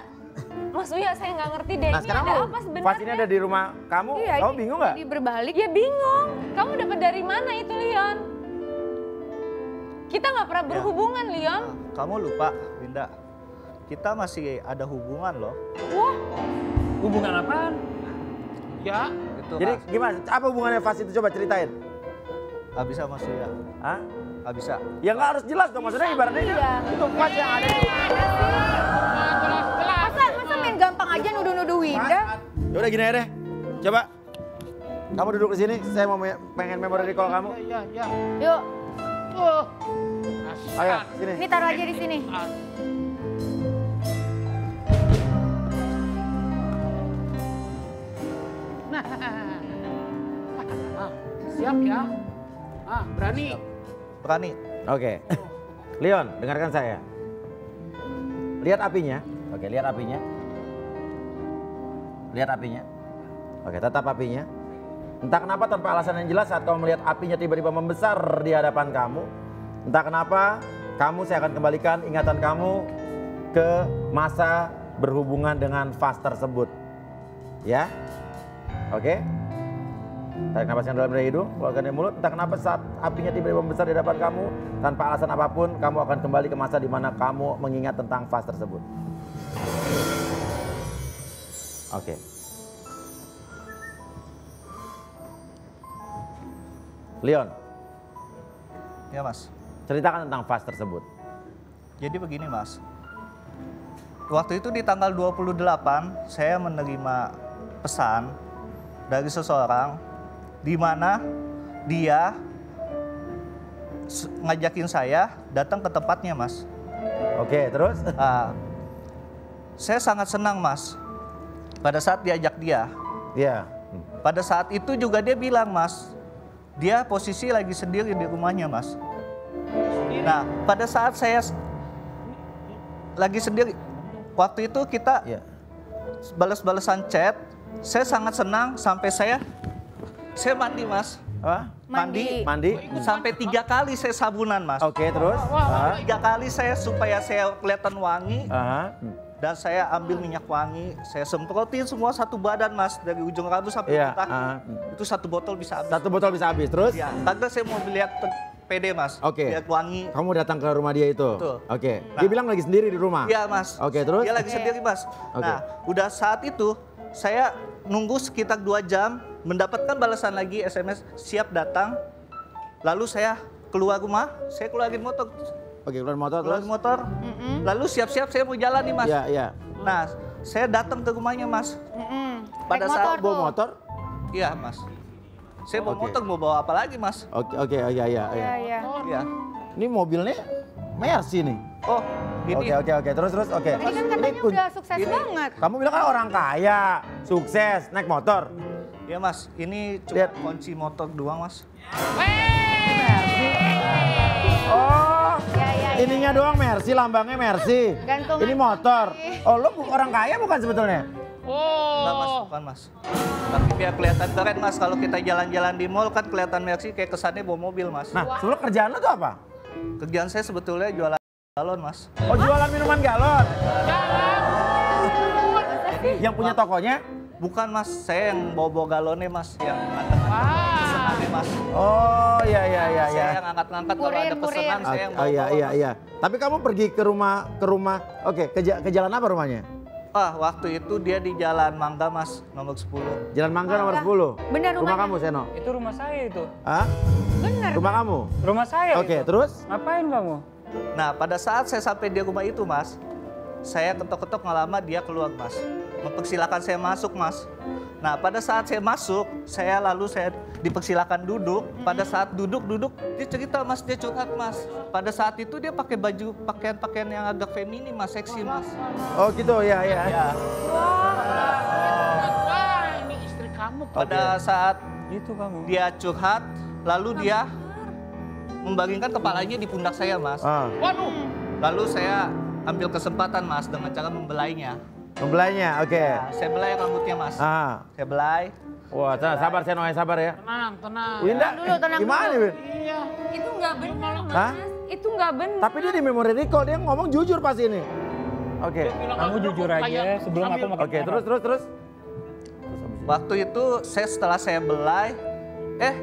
Mas Uya saya nggak ngerti deh, nah, ini ada apa sebenarnya? Vas ini ada di rumah kamu, iya, kamu bingung nggak? Jadi berbalik, ya bingung. Kamu dapat dari mana itu, Leon? Kita nggak pernah ya. berhubungan, Leon. Kamu lupa, Winda. Kita masih ada hubungan loh. Wah, hubungan apaan? Ya, itu jadi Mas. Gimana? Apa hubungannya Vas itu? Coba ceritain. Gak bisa Mas Uya. Hah? Gak bisa. Ya nggak harus jelas dong, maksudnya ibaratnya iya. itu Vas yang ada di masa, masa main gampang aja nuduh-nuduh Winda? Ya udah gini aja deh, coba. Kamu duduk di sini, saya mau pengen memori recall kamu. Iya, iya. Yuk. Oh. Ayo, sini. Ini taruh aja di sini. Nah, siap ya? Ah, berani. Berani. Oke. Okay. Leon, dengarkan saya. Lihat apinya. Oke, okay, lihat apinya. Lihat apinya. Oke, okay, tetap apinya. Entah kenapa tanpa alasan yang jelas atau melihat apinya tiba-tiba membesar di hadapan kamu. Entah kenapa, kamu saya akan kembalikan ingatan kamu ke masa berhubungan dengan vas tersebut. Ya? Oke, tarik nafas yang dalam dari hidung, keluarkan dari mulut. Entah kenapa saat apinya tiba-tiba membesar di hadapan kamu, tanpa alasan apapun, kamu akan kembali ke masa di mana kamu mengingat tentang vas tersebut. Oke. Leon. Ya Mas. Ceritakan tentang vas tersebut. Jadi begini Mas, waktu itu di tanggal dua puluh delapan saya menerima pesan dari seseorang di mana dia ngajakin saya datang ke tempatnya, Mas. Oke, terus? Uh, saya sangat senang, Mas. Pada saat diajak dia. Iya. Pada saat itu juga dia bilang, Mas, dia posisi lagi sendiri di rumahnya, Mas. Nah, pada saat saya lagi sendiri, waktu itu kita ya. balas-balasan chat. Saya sangat senang sampai saya, saya mandi Mas. Hah? Mandi, mandi, sampai tiga kali saya sabunan Mas. Oke, okay, terus? Hah? Tiga kali saya supaya saya kelihatan wangi. Aha. Dan saya ambil minyak wangi, saya semprotin semua satu badan Mas. Dari ujung rambut sampai yeah. kaki. Uh. Itu satu botol bisa habis. Satu botol bisa habis, terus? Ya, karena saya mau lihat P D Mas, okay. lihat wangi. Kamu datang ke rumah dia itu? Oke. Okay. Nah, dia bilang lagi sendiri di rumah? Iya Mas. Oke, okay, terus? Dia lagi sendiri Mas. Okay. Nah, udah saat itu, saya nunggu sekitar dua jam, mendapatkan balasan lagi S M S siap datang. Lalu saya keluar rumah, saya keluarin motor. Oke, keluar motor. Keluar motor. Mm -mm. Lalu siap-siap saya mau jalan nih Mas. Iya, iya. Nah, saya datang ke rumahnya Mas. Mm -mm. Pada Tek saat motor, bawa motor? Iya Mas. Saya bawa okay. motor, mau bawa apa lagi Mas? Oke, oke, iya, iya. Iya. Ini mobilnya Mercy nih. Oh. Oke oke oke terus terus oke. Okay. Tadi kan katanya ini, udah sukses ini, banget. Kamu bilang kan orang kaya, sukses, naik motor. Iya Mas, ini cuma lihat. kunci motor doang Mas. Wey! Oh, ya, ya, ya. ininya doang Mercy, lambangnya Mercy. Gantungan. Ini motor. Oh lu orang kaya bukan sebetulnya? Oh. Enggak Mas, bukan Mas. Tapi biar kelihatan keren Mas, kalau kita jalan-jalan di mall kan kelihatan Mercy kayak kesannya bawa mobil Mas. Nah, wow. Sebelum kerjaan lu tuh apa? Kerjaan saya sebetulnya jualan. Galon Mas. Oh jualan minuman galon? Galon. Yang punya tokonya? Bukan Mas, saya yang bawa-bawa galonnya Mas. Yang angkat-angkat pesenannya Mas. Oh iya iya iya. Saya yang angkat-angkat kalau ada pesenan saya yang bawa-bawa. Oh iya iya iya. Tapi kamu pergi ke rumah, ke rumah, oke ke, ke jalan apa rumahnya? Ah waktu itu dia di Jalan Mangga Mas, nomor sepuluh. Jalan Mangga nomor sepuluh? Bener rumah kamu Seno? Itu rumah saya itu. Hah? Bener. Rumah kamu? Rumah saya itu. Oke terus? Ngapain kamu? Nah, pada saat saya sampai di rumah itu, Mas, Saya ketok-ketok nggak lama dia keluar, Mas. Mempersilahkan saya masuk, Mas. Nah, pada saat saya masuk, saya lalu saya dipersilakan duduk. Pada saat duduk-duduk, dia cerita, Mas, dia curhat, Mas. Pada saat itu dia pakai baju pakaian-pakaian yang agak feminin, Mas, seksi, Mas. Oh, gitu, ya, ya. Ya. Wah, ini istri kamu. Pada saat itu kamu. Dia curhat, lalu dia membaringkan kepalanya di pundak saya, Mas. Ah. Waduh. Lalu saya ambil kesempatan, Mas, dengan cara membelainya. Membelainya, oke. Okay. Nah, saya belai rambutnya, Mas. Ah. Saya belai. Wah, saya belai. Sabar, Seno, sabar ya. Tenang, tenang. Winda, dulu, tenang gimana dulu. Nih? Iya. Itu nggak benar, Mas. Itu nggak benar. Tapi dia di memory recall, dia ngomong jujur pas ini. Oke. Okay. Kamu jujur aja kayak, sebelum ambil. Aku makan. Oke, okay, terus, terus, terus. Waktu itu, saya setelah saya belai, eh,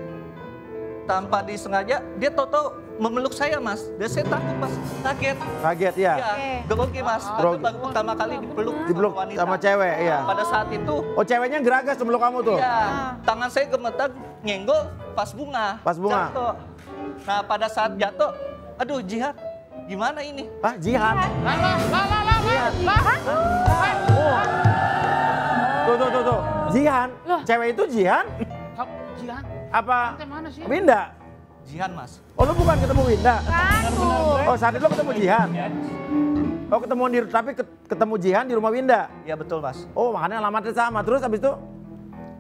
tanpa disengaja, dia toto memeluk saya, Mas. Dan saya takut, Mas. Kaget. Kaget, ya. Ya. Grogi, Mas. Itu baru pertama kali dipeluk dipeluk wanita. Sama cewek, iya. Pada saat itu... Oh, ceweknya geragas sebelum kamu tuh? Iya. Tangan saya gemetar, nyenggol, pas bunga. Pas bunga. Jatuh. Nah, pada saat jatuh, aduh, Jihan, gimana ini? Hah, Jihan? Lah, lah, lah, lah, lah, lah, lah. Tuh, tuh, tuh, tuh. Jihan? Cewek itu Jihan? Jihan? Apa? Winda? Jihan, Mas. Oh, lu bukan ketemu Winda? Aku. Oh, saat itu lu ketemu Jihan? Oh, ketemu di, tapi ketemu Jihan di rumah Winda? Iya, betul, Mas. Oh, makanya alamatnya sama. Terus abis itu?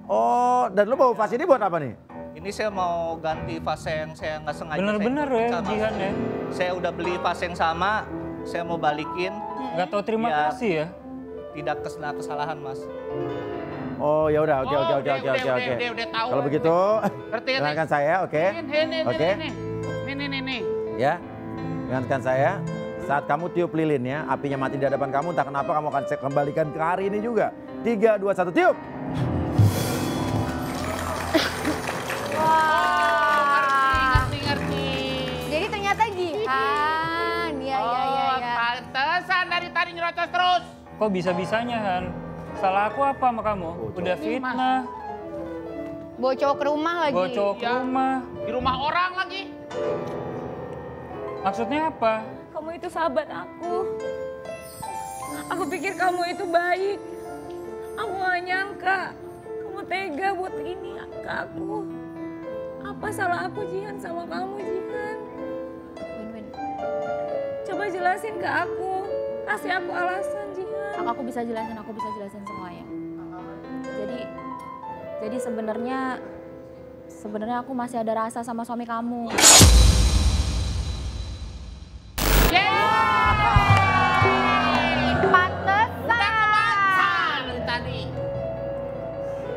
Oh, dan lu bawa vas ini buat apa nih? Ini saya mau ganti vas yang saya nggak sengaja. Bener-bener ya, Jihan ya? Saya udah beli vas yang sama, saya mau balikin. Nggak tahu terima ya, kasih ya? Tidak kena kesalahan, Mas. Oh, ya udah, oke, oke, oke, oke, oke. Kalau begitu, ingatkan saya, oke, oke. Nih, nih, nih. Ya, ingatkan saya. Saat kamu tiup lilinnya, apinya mati di hadapan kamu. Entah kenapa kamu akan kembalikan ke hari ini juga. Tiga, dua, satu, tiup. Wah, ngerti, ngerti. Jadi ternyata Jihan, ya, ya, ya, ya. Pantesan dari tadi nyerocos terus. Kok bisa-bisanya, Han? Salah aku apa sama kamu? Bocok. Udah fitnah. Bawa cowok ke rumah lagi. Bawa cowok ke rumah. Di rumah orang lagi. Maksudnya apa? Kamu itu sahabat aku. Aku pikir kamu itu baik. Aku gak nyangka. Kamu tega buat ini ke aku. Apa salah aku, Jihan, sama kamu, Jihan? Win-win. Coba jelasin ke aku. Kasih aku alasan. Aku bisa jelasin, aku bisa jelasin semuanya. Jadi, jadi sebenarnya, sebenarnya aku masih ada rasa sama suami kamu. Yeay! Pantesan! Tadi.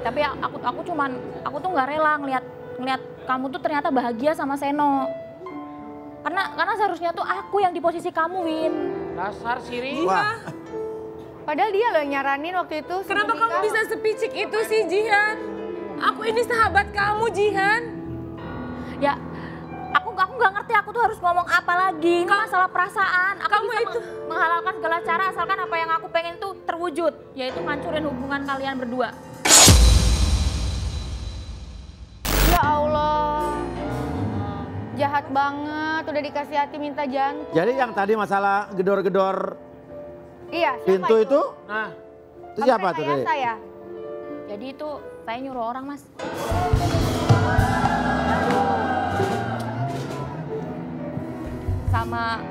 Tapi aku, aku cuman, aku tuh nggak rela ngeliat, ngeliat kamu tuh ternyata bahagia sama Seno. Karena, karena seharusnya tuh aku yang di posisi kamu, Win. Dasar siri. Wah. Padahal dia loh nyaranin waktu itu. Kenapa kamu bisa sepicik itu sih, Jihan? Aku ini sahabat kamu, Jihan. Ya, aku aku nggak ngerti aku tuh harus ngomong apa lagi. Ini masalah perasaan. Aku kamu bisa itu menghalalkan segala cara asalkan apa yang aku pengen tuh terwujud, yaitu ngancurin hubungan kalian berdua. Ya Allah. Jahat banget, udah dikasih hati minta jantung. Jadi yang tadi masalah gedor-gedor iya, pintu itu? Itu? Nah, itu siapa tuh tadi? Saya. Jadi itu saya nyuruh orang, Mas. Sama.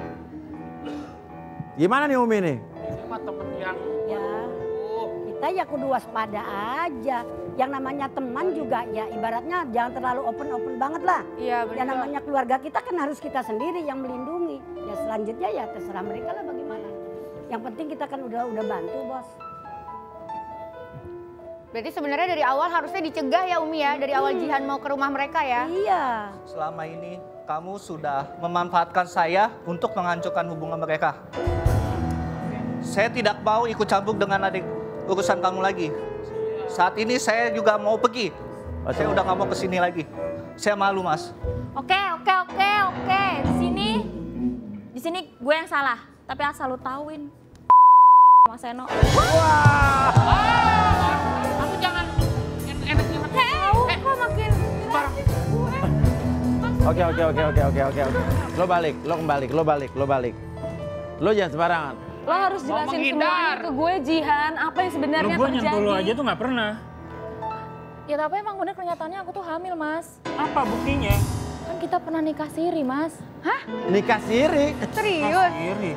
Gimana nih Umi nih? Sama temen yang. Ya. Kita ya kudu waspada aja. Yang namanya teman juga ya ibaratnya jangan terlalu open-open banget lah. Iya benar. Yang namanya keluarga kita kan harus kita sendiri yang melindungi. Ya selanjutnya ya terserah mereka lah bagaimana. Yang penting kita kan udah udah bantu, Bos. Berarti sebenarnya dari awal harusnya dicegah ya, Umi ya? Dari awal hmm. Jihan mau ke rumah mereka ya? Iya. Selama ini kamu sudah memanfaatkan saya untuk menghancurkan hubungan mereka. Saya tidak mau ikut campur dengan adik urusan kamu lagi. Saat ini saya juga mau pergi. Atau... Saya udah nggak mau kesini lagi. Saya malu, Mas. Oke, oke, oke, oke. Di sini, di sini gue yang salah. Tapi asal lu tauin. Mas Eno. Wah. Aku jangan enak-enak. Hei, kok makin parah. Oke, oke, oke, oke, oke, oke. Lo balik, lo kembali, lo balik, lo balik. Lo jangan sembarangan. Lo harus jelasin semuanya ke gue, Jihan. Apa yang sebenarnya terjadi? Lo gue nyentuh lo aja tuh gak pernah. Ya tapi emang bener kenyataannya aku tuh hamil, Mas. Apa buktinya? Kan kita pernah nikah siri, Mas. Hah? Nikah siri? Serius? Siri?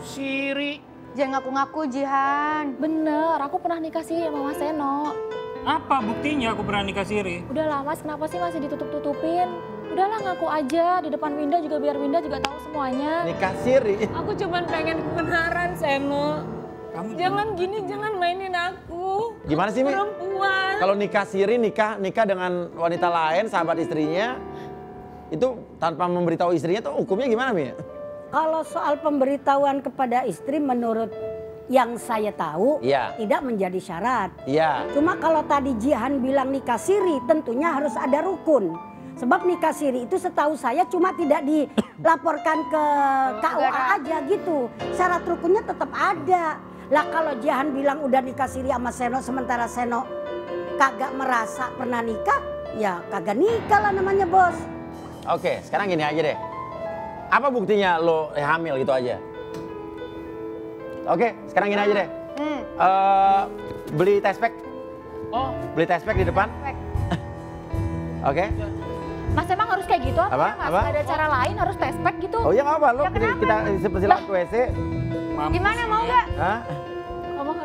Siri? Jangan ngaku-ngaku, Jihan. Bener, aku pernah nikah siri sama Mas Eno. Apa buktinya aku pernah nikah siri? Udahlah, Mas, kenapa sih masih ditutup-tutupin? Udahlah ngaku aja di depan Winda juga biar Winda juga tahu semuanya. Nikah siri. Aku cuman pengen kebenaran, Seno. Kamu jangan cuman... gini, jangan mainin aku. Gimana sih, Mi? Perempuan. Kalau nikah siri, nikah nikah dengan wanita lain, sahabat istrinya, itu tanpa memberitahu istrinya tuh hukumnya gimana, Mi? Kalau soal pemberitahuan kepada istri menurut yang saya tahu ya. Tidak menjadi syarat. Ya. Cuma kalau tadi Jihan bilang nikah siri, tentunya harus ada rukun. Sebab nikah siri itu setahu saya cuma tidak dilaporkan ke K U A aja gitu. Syarat rukunnya tetap ada. Lah kalau Jihan bilang udah nikah siri sama Seno sementara Seno kagak merasa pernah nikah, ya kagak nikah lah namanya, Bos. Oke, sekarang gini aja deh. Apa buktinya lo eh, hamil gitu aja? Oke, sekarang gini aja deh. Hmm. Uh, beli test pack. Oh, beli test pack di depan. Oke. Mas emang harus kayak gitu apa, apa? Ya, Mas? Apa? Ada cara lain harus tespek gitu. Oh iya nggak apa, lo ya, kita silakan ke W C. Mampus gimana mau nggak?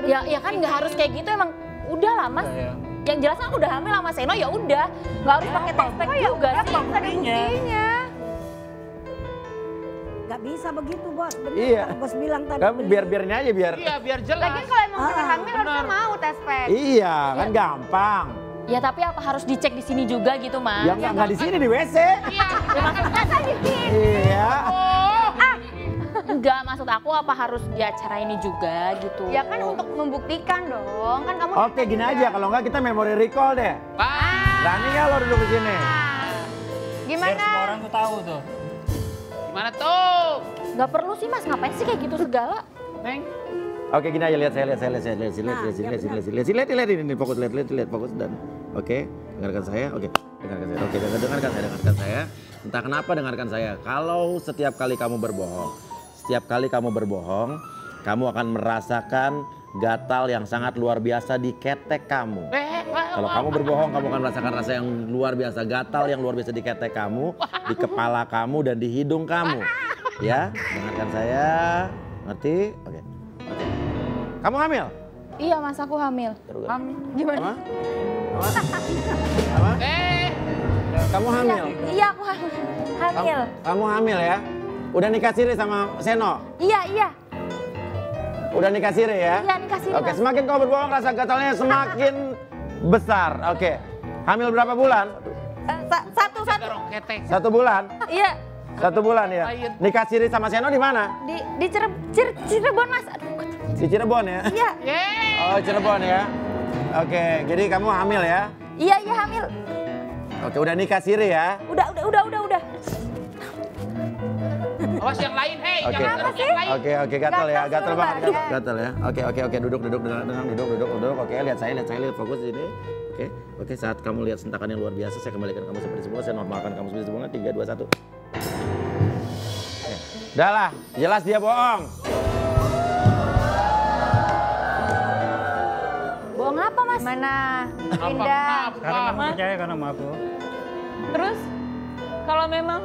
Ya, ya kan nggak harus kayak gitu emang. Udah lah, Mas. Ya, ya. Yang jelas aku udah hamil sama Seno ya udah. Nggak harus pakai tespek oh, juga ya, sih. Apa buktinya? Nggak bisa begitu, Bos. Bener, iya. Bos bilang tadi. Kamu biar-biarin aja biar. Iya biar jelas. Lagi kalau emang kita ah, hamil harusnya mau tespek. Iya kan ya. Gampang. Ya tapi apa harus dicek di sini juga gitu, Mas? Ya, ya nggak di sini di W C. Iya, maksudnya di sini. Iya. Oh. Ah. Enggak, maksud aku apa harus di acara ini juga gitu. Ya kan untuk membuktikan dong, kan kamu. Oke, gini juga. Aja kalau nggak kita memory recall deh. Pak. Berani nggak lo duduk di sini? Gimana? Biar semua orang tuh tahu tuh. Gimana tuh? Nggak perlu sih, Mas, ngapain sih kayak gitu segala? Neng. Oke, gini aja lihat saya lihat saya lihat saya lihat saya lihat saya lihat saya lihat saya lihat lihat ini fokus lihat lihat lihat fokus dan oke dengarkan saya oke dengarkan saya oke dengarkan saya dengarkan saya entah kenapa dengarkan saya kalau setiap kali kamu berbohong setiap kali kamu berbohong kamu akan merasakan gatal yang sangat luar biasa di ketek kamu. Kalau kamu berbohong kamu akan merasakan rasa yang luar biasa gatal yang luar biasa di ketek kamu, di kepala kamu dan di hidung kamu. Ya dengarkan saya ngerti oke. Kamu hamil? Iya, Mas, aku hamil. Hamil. Gimana? Apa? Apa? Eh. Kamu hamil? Iya, iya aku hamil. Hamil. Kamu, kamu hamil ya? Udah nikah siri sama Seno? Iya, iya. Udah nikah siri ya? Iya, nikah siri. Oke, Mas. Semakin kau berbohong rasa gatalnya semakin besar. Oke. Hamil berapa bulan? Uh, satu, satu. Satu bulan? Iya. Satu bulan ya. Nikah siri sama Seno di mana? Di di Cirebon, Mas. Di Cirebon ya? Iya. Oh, Cirebon ya. Oke, jadi kamu hamil ya? Iya, iya hamil. Oke, udah nikah siri ya? Udah, udah, udah, udah, udah. Awas yang lain, hei. Oke, oke, oke, gatal ya, gatal banget. Gatal ya. Oke, oke, oke, duduk, duduk, duduk, duduk, duduk. Oke, lihat saya, lihat saya, lihat fokus di sini. Oke, oke, saat kamu lihat sentakan yang luar biasa, saya kembalikan kamu seperti semula, saya normalkan kamu seperti semula. Tiga, dua, satu. Udah lah, jelas dia bohong. Bohong apa, Mas? Mana? Winda. Karena nggak percaya kan sama aku. Terus, kalau memang...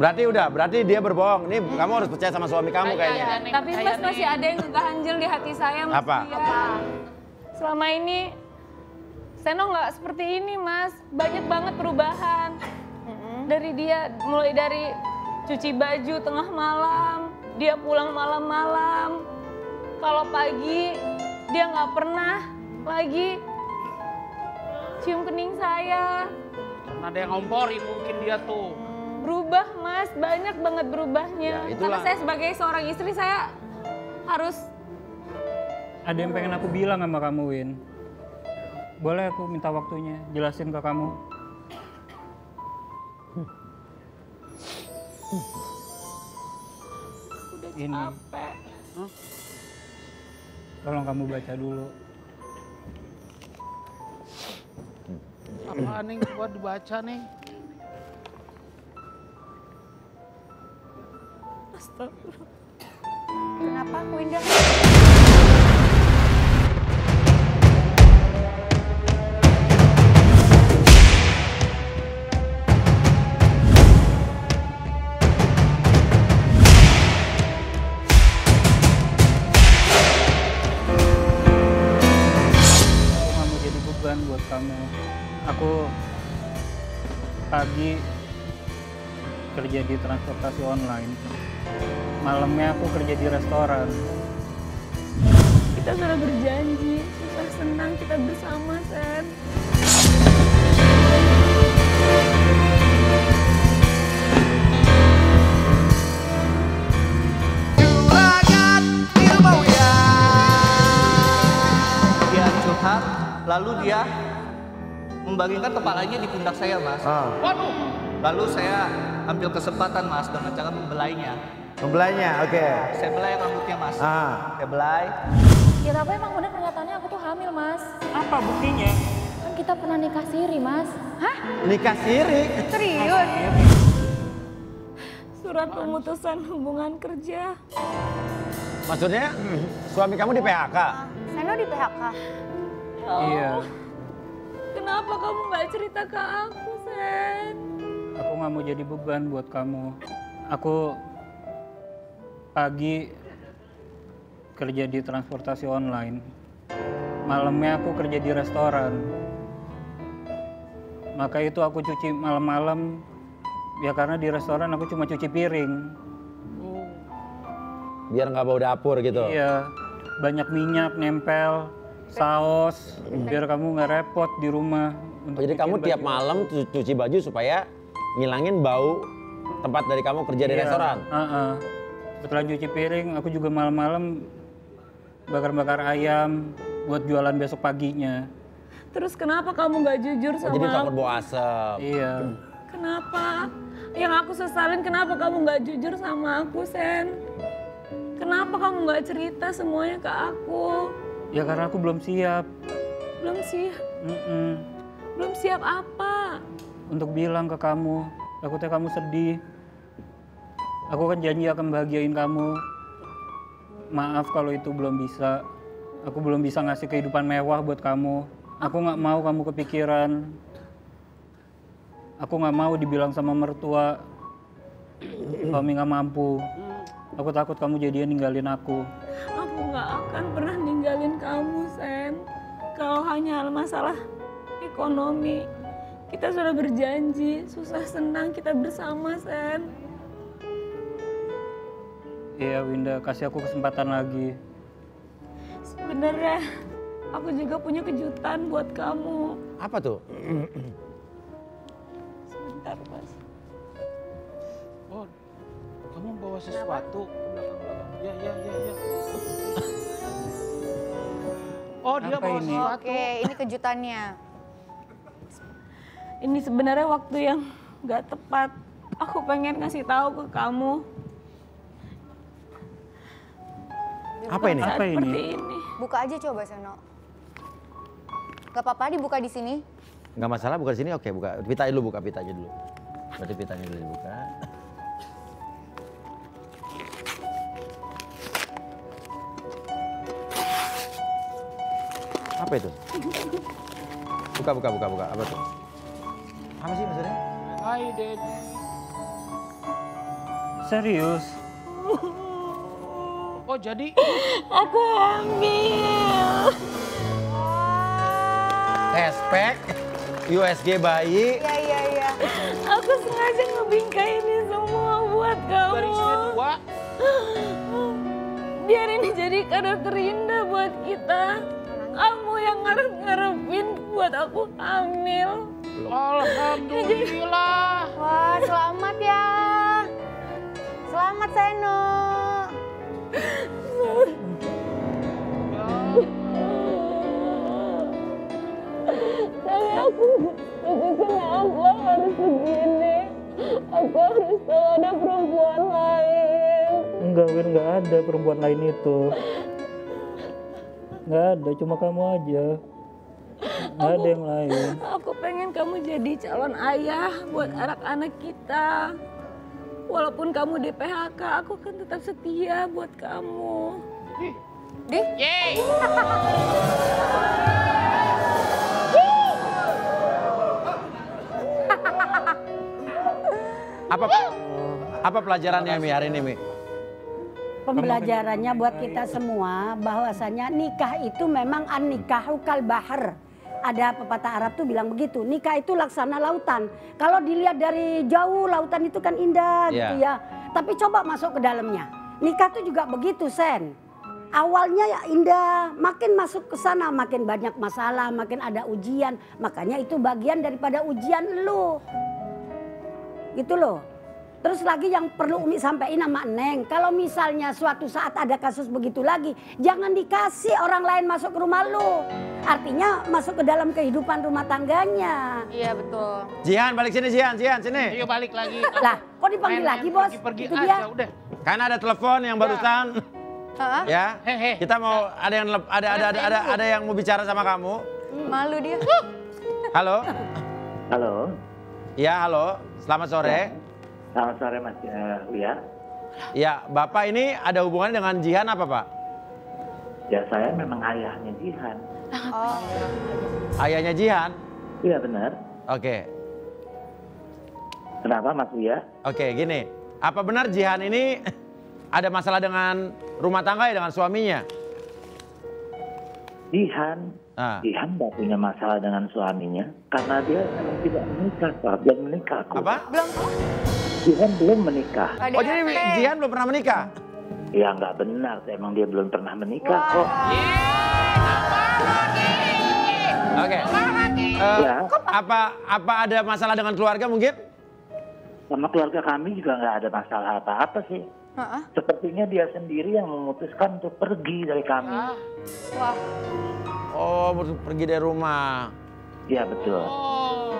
Berarti udah, berarti dia berbohong. Nih kamu harus percaya sama suami kamu kayaknya. Tapi Mas masih ada yang ngeganjel di hati saya, Mas. Apa? Selama ini, Seno nggak seperti ini, Mas. Banyak banget perubahan. Dari dia, mulai dari... cuci baju tengah malam, dia pulang malam-malam. Kalau pagi, dia nggak pernah lagi cium kening saya. Ada yang ngomporin mungkin dia tuh. Berubah, Mas, banyak banget berubahnya. Ya, karena saya sebagai seorang istri, saya harus... Ada yang pengen aku bilang sama kamu, Win. Boleh aku minta waktunya, jelasin ke kamu. Ini, huh? Tolong kamu baca dulu. Apa nih buat dibaca nih? Astagfirullah. Kenapa, Winda? Kamu, aku pagi kerja di transportasi online, malamnya aku kerja di restoran. Kita sudah berjanji, susah senang kita bersama, Sen. Dia curhat, lalu dia membagikan kepalanya di pundak saya, Mas. Ah. Waduh. Lalu saya ambil kesempatan, Mas, dengan cara membelainya. Membelainya, oke. Okay. Saya belai rambutnya, Mas. Ah. Saya belai. Ya tapi emang bener pernyataannya aku tuh hamil, Mas. Apa buktinya? Kan kita pernah nikah siri, Mas. Hah? Nikah siri? Serius? Surat pemutusan hubungan kerja. Maksudnya suami kamu di P H K? Seno di P H K. Oh. Iya. Kenapa kamu nggak cerita ke aku, Sen? Aku nggak mau jadi beban buat kamu. Aku pagi kerja di transportasi online. Malamnya aku kerja di restoran. Maka itu aku cuci malam-malam. Ya karena di restoran aku cuma cuci piring. Biar nggak bau dapur gitu? Iya. Banyak minyak, nempel. Saus, biar kamu nggak repot di rumah. Oh, jadi kamu tiap baju. Malam cuci baju supaya ngilangin bau tempat dari kamu kerja, iya, di restoran? Uh-uh. Setelah cuci piring, aku juga malam-malam bakar-bakar ayam buat jualan besok paginya. Terus kenapa kamu nggak jujur sama aku? Oh, jadi takut bau asap? Iya. Kenapa? Yang aku sesalin, kenapa kamu nggak jujur sama aku, Sen? Kenapa kamu nggak cerita semuanya ke aku? Ya karena aku belum siap. Belum siap? Mm-mm. Belum siap apa? Untuk bilang ke kamu, takutnya kamu sedih. Aku kan janji akan bahagiain kamu. Maaf kalau itu belum bisa. Aku belum bisa ngasih kehidupan mewah buat kamu. Aku nggak mau kamu kepikiran. Aku nggak mau dibilang sama mertua suami nggak mampu. Aku takut kamu jadinya ninggalin aku. Aku nggak akan pernah ninggalin kamu, Sen. Kalau hanya masalah ekonomi, kita sudah berjanji, susah senang kita bersama, Sen. Iya, Winda, kasih aku kesempatan lagi. Sebenarnya, aku juga punya kejutan buat kamu. Apa tuh? Sebentar, Mas. Oh, kamu bawa sesuatu? Ya, ya, ya, ya. Oh, dia mau sesuatu. Oke, ini kejutannya. Ini sebenarnya waktu yang gak tepat. Aku pengen ngasih tahu ke kamu. Apa ini? Apa ini? ini? Buka aja coba, Seno. Gak apa-apa dibuka di sini. Gak masalah buka di sini. Oke, buka. Pita dulu, buka pitanya dulu. Berarti pitanya dulu dibuka. Apa itu? Buka, buka, buka, buka. Apa tuh? Apa sih maksudnya? Hi, Dad. Serius? Oh, jadi? Aku hamil. Respek, U S G bayi. Iya, iya, iya. Aku sengaja ngebingkai ini semua buat kamu. Dari dua. Biar ini jadi kado terindah buat kita. Kamu yang ngarep-ngarepin buat aku hamil. Alhamdulillah. Wah, selamat ya. Selamat, Seno. Tapi aku, ketika aku harus begini, aku harus tahu ada perempuan lain. Enggak, Win, enggak ada perempuan lain itu. Nggak ada, cuma kamu aja. Nggak ada yang lain. Aku pengen kamu jadi calon ayah buat anak-anak kita. Walaupun kamu di P H K, aku akan tetap setia buat kamu. Di? Yeay! Apa, apa pelajarannya Mi hari ini, Mi? Pembelajarannya buat kita semua bahwasanya nikah itu memang an-nikahu kal bahar. Ada pepatah Arab tuh bilang begitu, nikah itu laksana lautan. Kalau dilihat dari jauh lautan itu kan indah yeah. gitu ya. Tapi coba masuk ke dalamnya. Nikah tuh juga begitu, Sen. Awalnya ya indah, makin masuk ke sana makin banyak masalah, makin ada ujian. Makanya itu bagian daripada ujian lu. Gitu loh. Terus lagi yang perlu Umi sampaikan sama Neng, kalau misalnya suatu saat ada kasus begitu lagi, jangan dikasih orang lain masuk ke rumah lu. Artinya masuk ke dalam kehidupan rumah tangganya. Iya betul. Jihan balik sini, Jihan, Jihan sini. Iya balik lagi. Lah, kok dipanggil lagi bos? Pergi itu dia. Udah. Karena ada telepon yang barusan. Ya. ya. Hehe. Kita mau ada yang ada ada ada ada, ada yang mau bicara sama kamu. Malu dia. Halo. Halo. Ya halo. Selamat sore. Selamat sore Mas Uya. Ya, Bapak ini ada hubungannya dengan Jihan apa Pak? Ya saya memang ayahnya Jihan. Oh. Ayahnya Jihan? Iya benar. Oke. Kenapa Mas Uya? Oke gini, apa benar Jihan ini ada masalah dengan rumah tangga ya dengan suaminya? Jihan, ah. Jihan gak punya masalah dengan suaminya karena dia tidak menikah Pak, belum menikah. Aku. Apa? Belum. Jihan belum menikah. Oh jadi Jihan belum pernah menikah? Ya nggak benar, emang dia belum pernah menikah wow. kok. Oke. Okay. Uh, ya. Apa apa ada masalah dengan keluarga mungkin? Sama keluarga kami juga nggak ada masalah apa-apa sih. Uh-uh. Sepertinya dia sendiri yang memutuskan untuk pergi dari kami. Uh. Wah. Oh pergi dari rumah. Iya betul. Oh.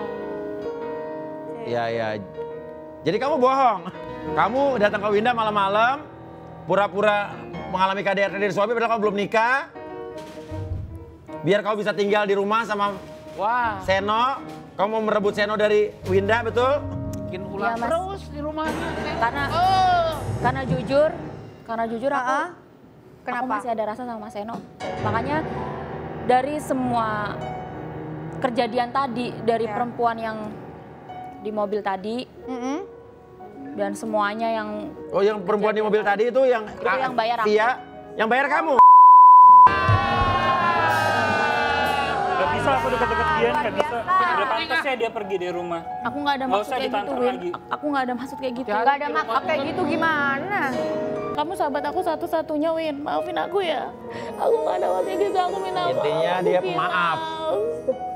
Ya ya. Jadi kamu bohong, kamu datang ke Winda malam-malam, pura-pura mengalami K D R T dari suami padahal kamu belum nikah. Biar kamu bisa tinggal di rumah sama Wah. Seno, kamu mau merebut Seno dari Winda betul? Bikin ulah ya, terus di rumahnya. Karena, oh. karena jujur, karena jujur aku, A -a. Kenapa? Aku masih ada rasa sama Seno. Makanya dari semua kejadian tadi, dari ya. perempuan yang di mobil tadi, mm-hmm. dan semuanya yang oh yang perempuan di mobil tadi itu yang itu yang bayar aku. Iya, yang bayar kamu. Gak bisa aku deket-deket dia, gak bisa. Udah pantasnya dia pergi dari rumah. Aku nggak ada maksud kayak gitu, Win. Aku nggak ada maksud kayak gitu. Gak ada maksud kayak gitu gimana? Kamu sahabat aku satu-satunya, Win. Maafin aku ya. Aku nggak ada maksud kayak gitu. Aku minta maaf. Intinya dia maaf.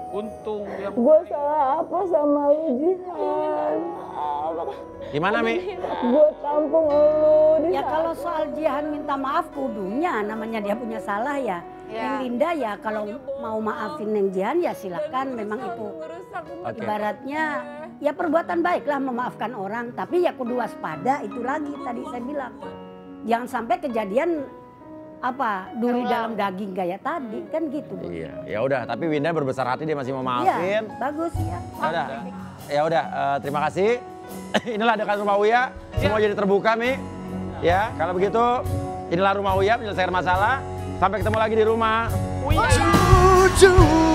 Untung dia... Gue salah apa sama lu, Jihan? Gimana, Mi? Gue tampung lu. Ya kalau soal Jihan minta maaf kudunya, namanya dia punya salah ya. Neng Winda ya kalau mau maafin Neng Jihan ya silakan, memang itu. Ibaratnya ya perbuatan baiklah memaafkan orang, tapi ya kudu waspada itu lagi tadi saya bilang. Jangan sampai kejadian apa duri dalam daging kayak tadi kan gitu. Iya, ya udah. Tapi Winda berbesar hati dia masih mau maafin. Iya, bagus ya. Udah, ya udah. Uh, terima kasih. Inilah dekat rumah Uya. Semua jadi terbuka Mi. Ya, kalau begitu inilah rumah Uya menyelesaikan masalah. Sampai ketemu lagi di rumah Uya.